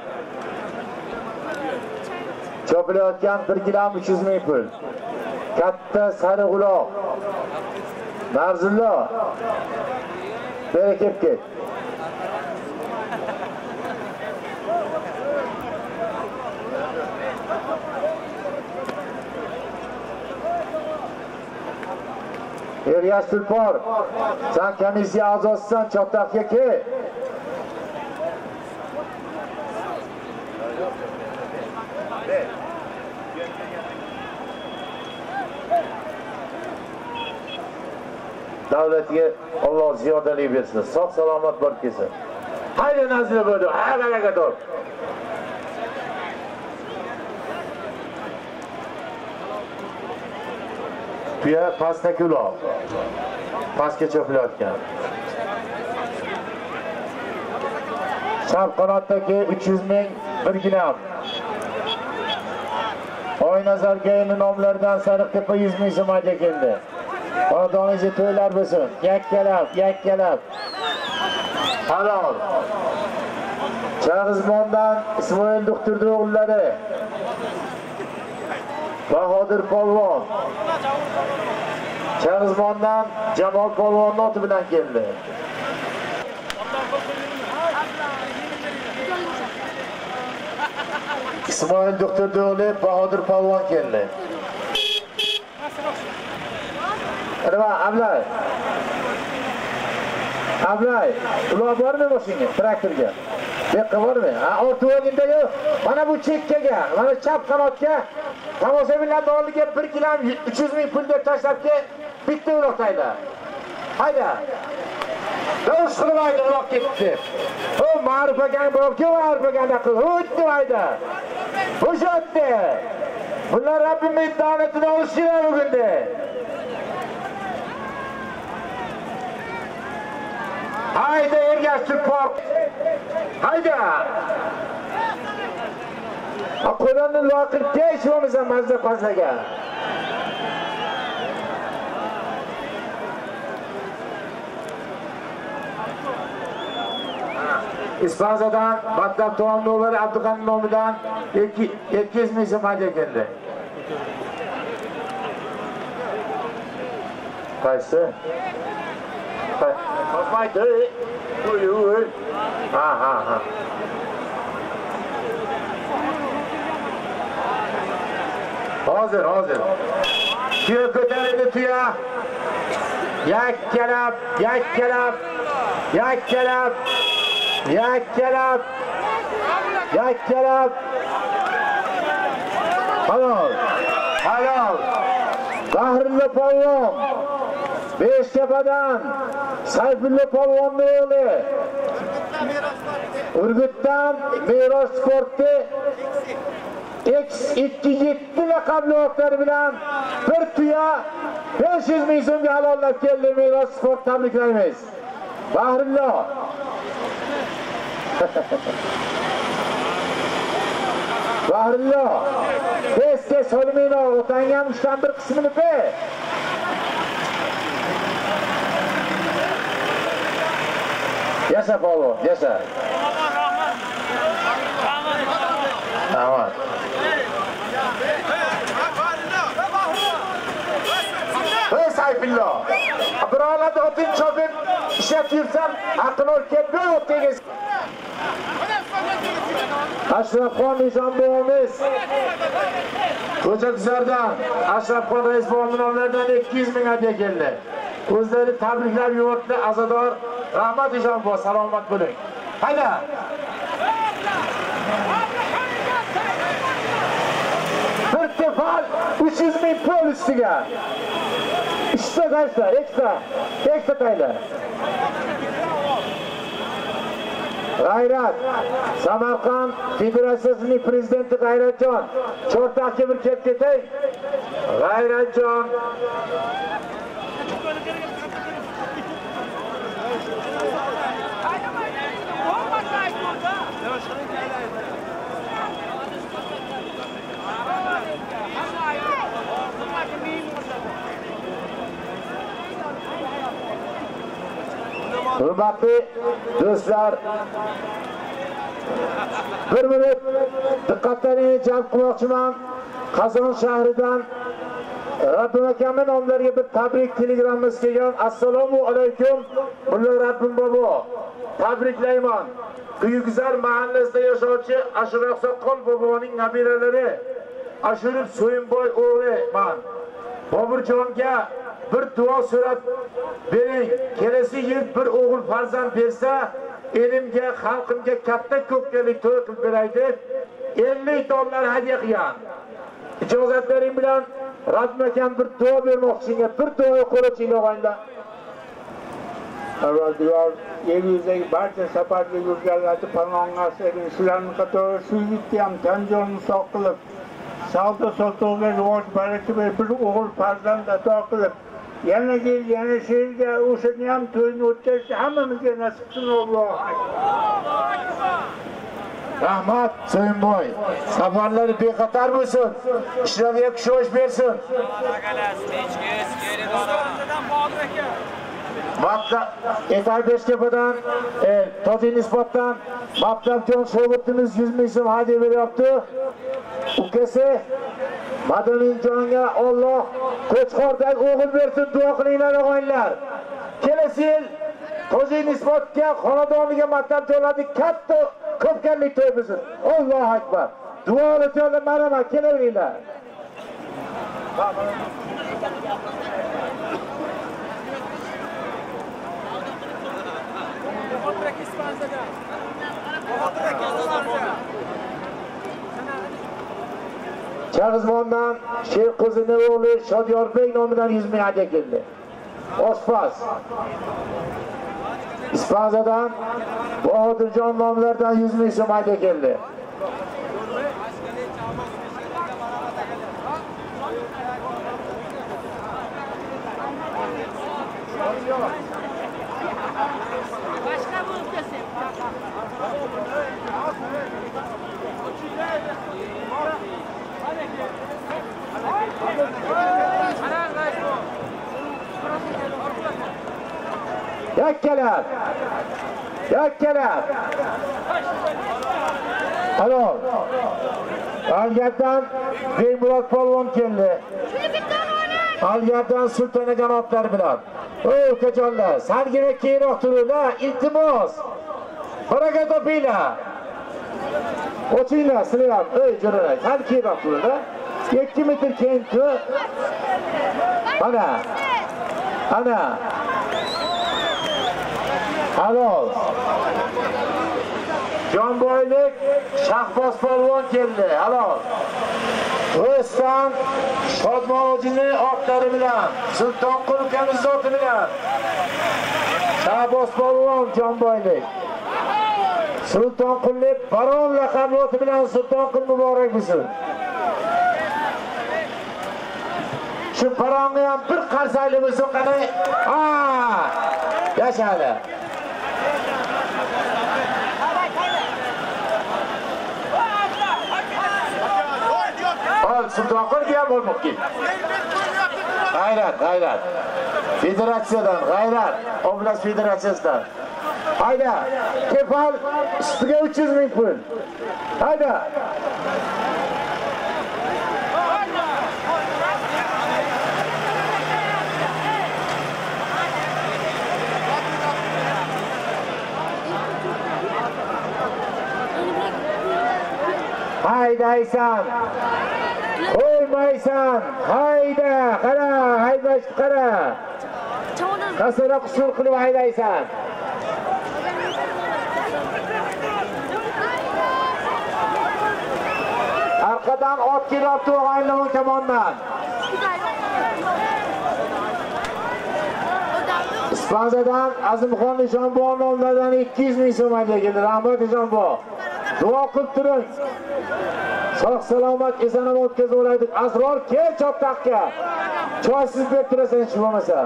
Chopilayotgan 1 kilogram 300 ming pul. Katta Sariquloq. Narzullo. Beri kelib ket. Eryash Tulpor, sen komissiya a'zosisan, chaptaqga kel. Davlatga Alloh ziyodalik bersin, sog' salomat bo'lib kelsin. Hayda nazira bo'ldi, hayda to'p. Tuya pastga uloq. Pastga cho'pilayotgan. Chap qanotdagi 300 ming 1 gram. Oynazar keyni nomlardan Sariqtepa 100 ming so'm endi. Xonadoningizga to'ylar bo'lsin. Yakkalab, yakkalab. Halol. Chag'izmondan Ismoil Duxturdi o'g'illari. Bahodir polvon. Chag'izmondan Jamol polvon noti bilan keldi. Ismoil Duxturdi o'g'li Bahodir polvon keldi. Nima, Ablay? Ablay, ular bormi boshingga, traktorga? Bekka bormi? Ha, ortiqda yo'q. Mana bu chekkaga, mana chap qanotga tomoshabinlar do'liga 1 kg 300 ming pul deb tashlabki, bitta uloqtaylar. Hayda. Do'sh qilmaydi uloq ketdi. O ma'rifagan bo'lib, ma'rifaganda qil. O'tdi hayda. Bo'shatdi. Bular Rabbimning da'vatini olishinglar bugunde. Hayda ergashib pop. Hayda. Qo'lini loqib teshimiz mazza fazlagan. Ispanzadan Battab To'lonlar Abduqani nomidan 200 ming so'm hadiya keldi. Qaysi? Topmaydi. Qo'y. Ha. Hozir. Tuya ko'tarildi tuya. Yakkalab. Halol. Bahrilli polvon. Beshkapadan Sayfulla polvonni o'g'li Urgutdan Meros sportni X27 laqabli o'qlari bilan bir tuya 500 ming so'mga halollab keldi Meros sport tabriklaymiz. Bahrullo. Bahrullo. Tez so'limini o'tangan uchdan bir qismini pe. Yasa Polo, yasa. Tamam. Hey Sayfullo. Birolarni o'tin chopib, ishlatib yursam, aql o'rkatib o'tingiz. Ashrafxon Nizomboyimiz. Ko'chakzordan Ashrafxon Raisboyimiz nomlaridan 200 ming hadiya keldi. O'zlari tabriklab yubordi azador Rahmatijon bo'l, salomat bo'ling. Hayda. Bir tefal 300 ming pul ustiga. Ishda qaysa, ekstra taylar. G'ayrat Samarqand federatsiyasining prezidenti G'ayratjon, cho'rtaqqa bir kelib ketay. G'ayratjon hurmatli do'stlar, bir minut diqqatlaringizni jalb qilmoqchiman. Qozon shahridan Rabbim akamning nomlariga bir tabrik telegrammasi kelgan. Assalomu alaykum, mulla Rabbim bobo. Tabriklayman. Quyuguzar mahallasida yashovchi Ashurab Soqol boboning nabiralari Ashurib So'yinboy o'g'li men. Boburjonga bir duo so'rab bering. Kelasi yil bir o'g'il farzand bersa, elimga, xalqimga katta ko'pkalik to'y qilib beray deb 50 dollar hadiya qilgan. Ijozatlaring bilan Rabbim bir duo bermoqchiga, bir duo qo'lingizga qo'yinglar. Avvalgilar yeryuzidagi barcha safarga yurganlarni palong'asiga shularning qatori shu yigitni ham tanjonni sog' qilib, savdo-sotuqga rivoj berib, bir o'g'il farzand ato qilib, yana yil, yana she'rga o'shani ham to'yni o'tkazish hammamizga nasib qilsin Alloh. Rahmat Soyimboy. Safarlari bexatar bo'lsin. Ishlarga kuch bersin. Vaqtda Etarbeştepe'den, Tatin İspat'tan Mabdamtiyon Şovut'imiz 100 bin isim hadiyemeli yaptı. Ukesi Madalin Can'a Allah Koçkor'dan oğul versin, dua kılıyla roğaylar. Kelesi yıl Tatin İspat'ya, Konadami'ye Mabdamtiyon'la katta kopkarlik tövbüsün. Allah'a ekber. Dua ötüyorlar, merhaba, keleriyle. Çağızman'dan Şeyh Kızınoğlu Şadiyar Bey nomidan 100 bin hediye geldi. Ospaz. İspanya'dan Bahadır Can nomilerden 100 bin isim hediye geldi. Yakkeler, yakkeler. Alo. Alger'den Beymurat Polvon geldi. Alger'den Sultan'a kanatlar bilen. O kaçanlar, sergine keyin otururlar, iltimos. Bırakın topuyla. Oçuyla, sınırlar, öyle görürler, her keyin otururlar. 2 metre keyin kı. Ana, ana. Halol. Jonboylik Shahboz polvon keldi. Halol. Rustam Shodmonovning otlari bilan, Sulton Qurukamiz zoti bilan. Shahboz polvon Jonboylik. Sulton Qulli Baron laqabli oti bilan Sulton Qul muborak bo'lsin. Shu Baronni ham bir qarsayli bo'lsa qanday? Ha! Yashadi. Sultan Qur'an olmoq kerak. G'ayrat, g'ayrat. Federatsiyadan, g'ayrat. Oblast federatsiyasidan. Hayda, kepal ustiga 300 ming pul. Hayda. Haydaysan. Qo'ymaysan. Hayda, qara, haydash qara. Qasara qusur qilib haydaysan. Arqadan ot kelib to'g'aylamon tomondan. Ispaniyadan Azimxon Nishonboy nomlaridan 200 ming so'm keldi. Rahmat Nishonboy. Duo qilib turing. Sog' salomat ezanam o'tkazib Azror kel chop taqqa. Choysiz deb turasan hech bo'lmasa.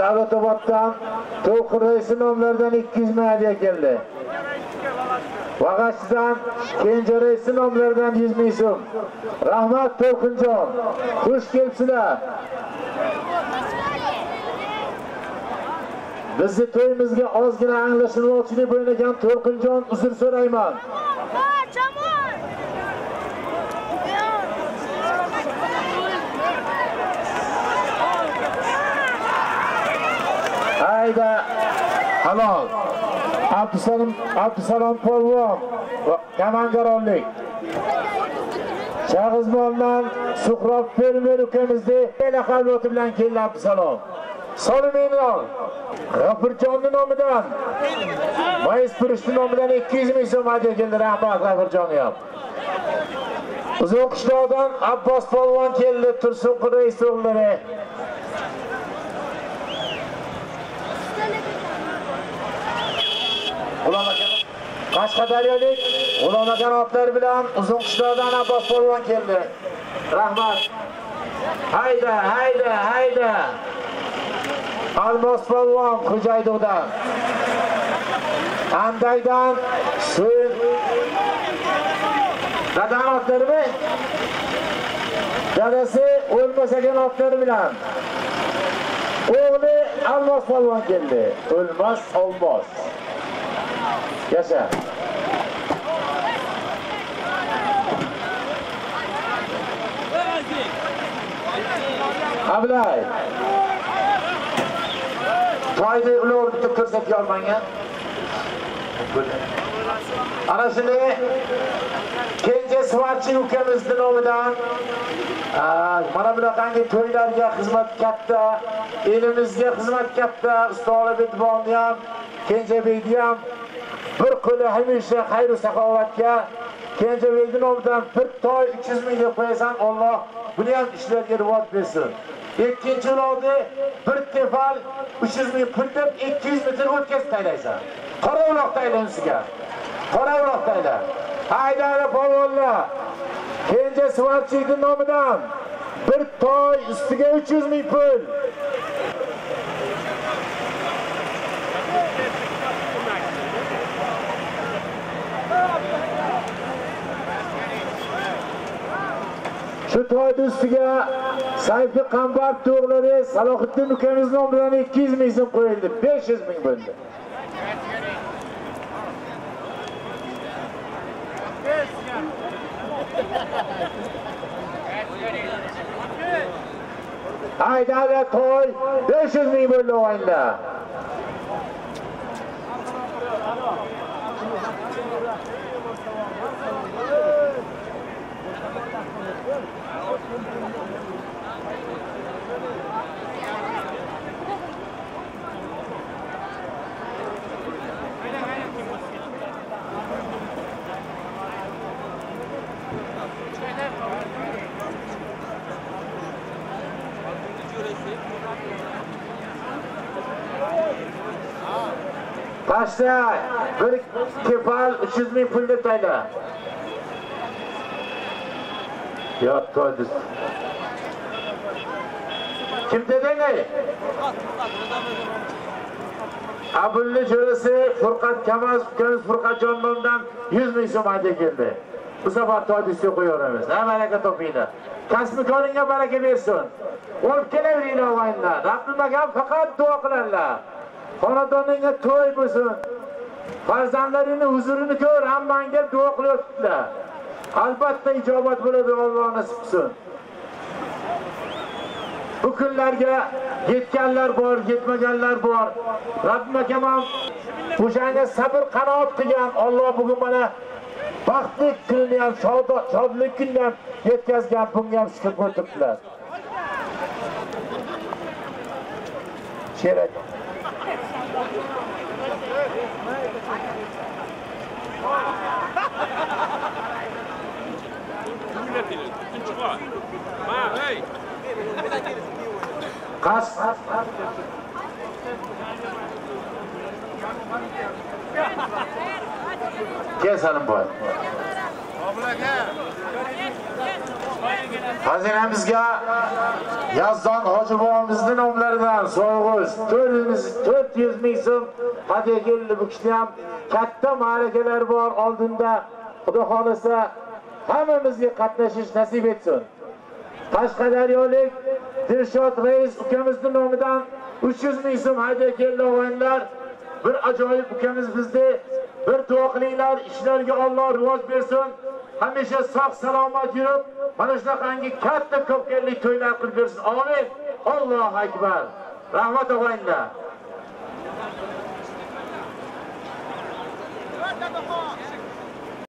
Davlatoboddan To'qir raisi nomlaridan 200 ming hadiya keldi. Vag'ashdan Kenja raisi nomlaridan 100 ming so'm. Rahmat To'qinjon, xush kelibsizlar. Bizni to'yimizga ozgina anglashilmovchilik bo'lgan To'qinjon uzr so'rayman. Hayda, halol. Abdusalom polvon, komandironlik. Shahizmondan Suhrob fermer ukamizni laqaboti bilan kelib salom. Solmeynor G'afurjonning nomidan Mayis Purishning nomidan 200 ming so'm hadiya keldi rahmat G'afurjonga. Uzun Qishloqdan Abbos polvon keldi Tursunqul rais o'g'illari. Qashqadaryolik G'ulamajon otlar bilan Uzun Qishloqdan Abbos polvon keldi. Rahmat. Hayda, hayda, hayda. Almos polvon Xo'jaydoqdan. Andaydan So'y Dadam otlarimi? Dadasi O'lmasagan otlar bilan. O'g'li Almos polvon keldi. O'lmas Almos. Yasha. Ablay. Toyni ulug' bitib ko'rsatib yormanga. Ana shuni kenja Suvarchi ukamizning nomidan mana bunaqangi to'ylarga xizmat katta, elimizga xizmat katta, Ustolbek bonni ham, Kenjabekni ham bir qo'li hamisha xayr va saxovatga Kenjabekning nomidan bir toy 300 ming deb qo'ysan, Alloh buni ham ishlarga rivoj bersin. Ikkinchi o'ldi bir tefal 300 ming pul deb 200 metr o'tkazib taylaysan. Qoravoq taylaymiz sizga. Qoravoq taylar. Haydara polvonlar. Kenja Suvarchining nomidan bir toy ustiga 300 ming pul. Shu toyni ustiga Sayfi Qambar to'g'lari Salohiddin ukamiz nomidan 200 ming so'm qo'yildi, 500 ming bo'ldi. Haydara toy 500 ming bo'ldi o'yinda. Başta bir kefal 300 ming pul deb tayla. Yot to'ydiz. Kim dedingiz? Abulli jo'rasi Furqat Kamaz ukamiz Furqatjon nomidan 100 ming so'm hadiya keldi. Bu safar to'ydizga qo'yaveramiz. Ha, baraka topinglar. Kasbikoringga baraka bersin. Olib kelaveringlar o'yinda. Rabbimga faqat duo qilinglar. Xonadoningga to'y bo'lsin. Farzandlaringning huzurini ko'r, hammangga duo qilyaptilar. Albatta ijobat bo'ladi, Alloh nasib qilsin. Bu kunlarga yetganlar bor, yetmaganlar bor. Rabbim akam o'shanga sabr qanoat qilgan Alloh bugun mana baxtli kunni ham, shodlik kunni ham yetkazgan, bunga ham shukr ko'tibdilar. Kerak. Gel sanım boy. Hazinemizge yazdan Hacı Boğamız'ın onlardan soğuğuz 400 ming so'm hadiya keldi. Bu kishida ham katta ma'rakalar bor oldinda. Xudo xolasa hammamizga qatnashish nasib etsin. Qashqadaryolik Dilshod rais ukamizning nomidan 300 ming so'm hadiya keldi o'g'inlar. Bir ajoyib ukamiz bizni bir duo qilinglar, ishlarga Alloh rivoj bersin. Hamisha sog' salomat yurib, mana shunaqangi katta ko'pkarli to'ylar qilib bersin. Amin. Allohu akbar. Rahmat o'g'inlar.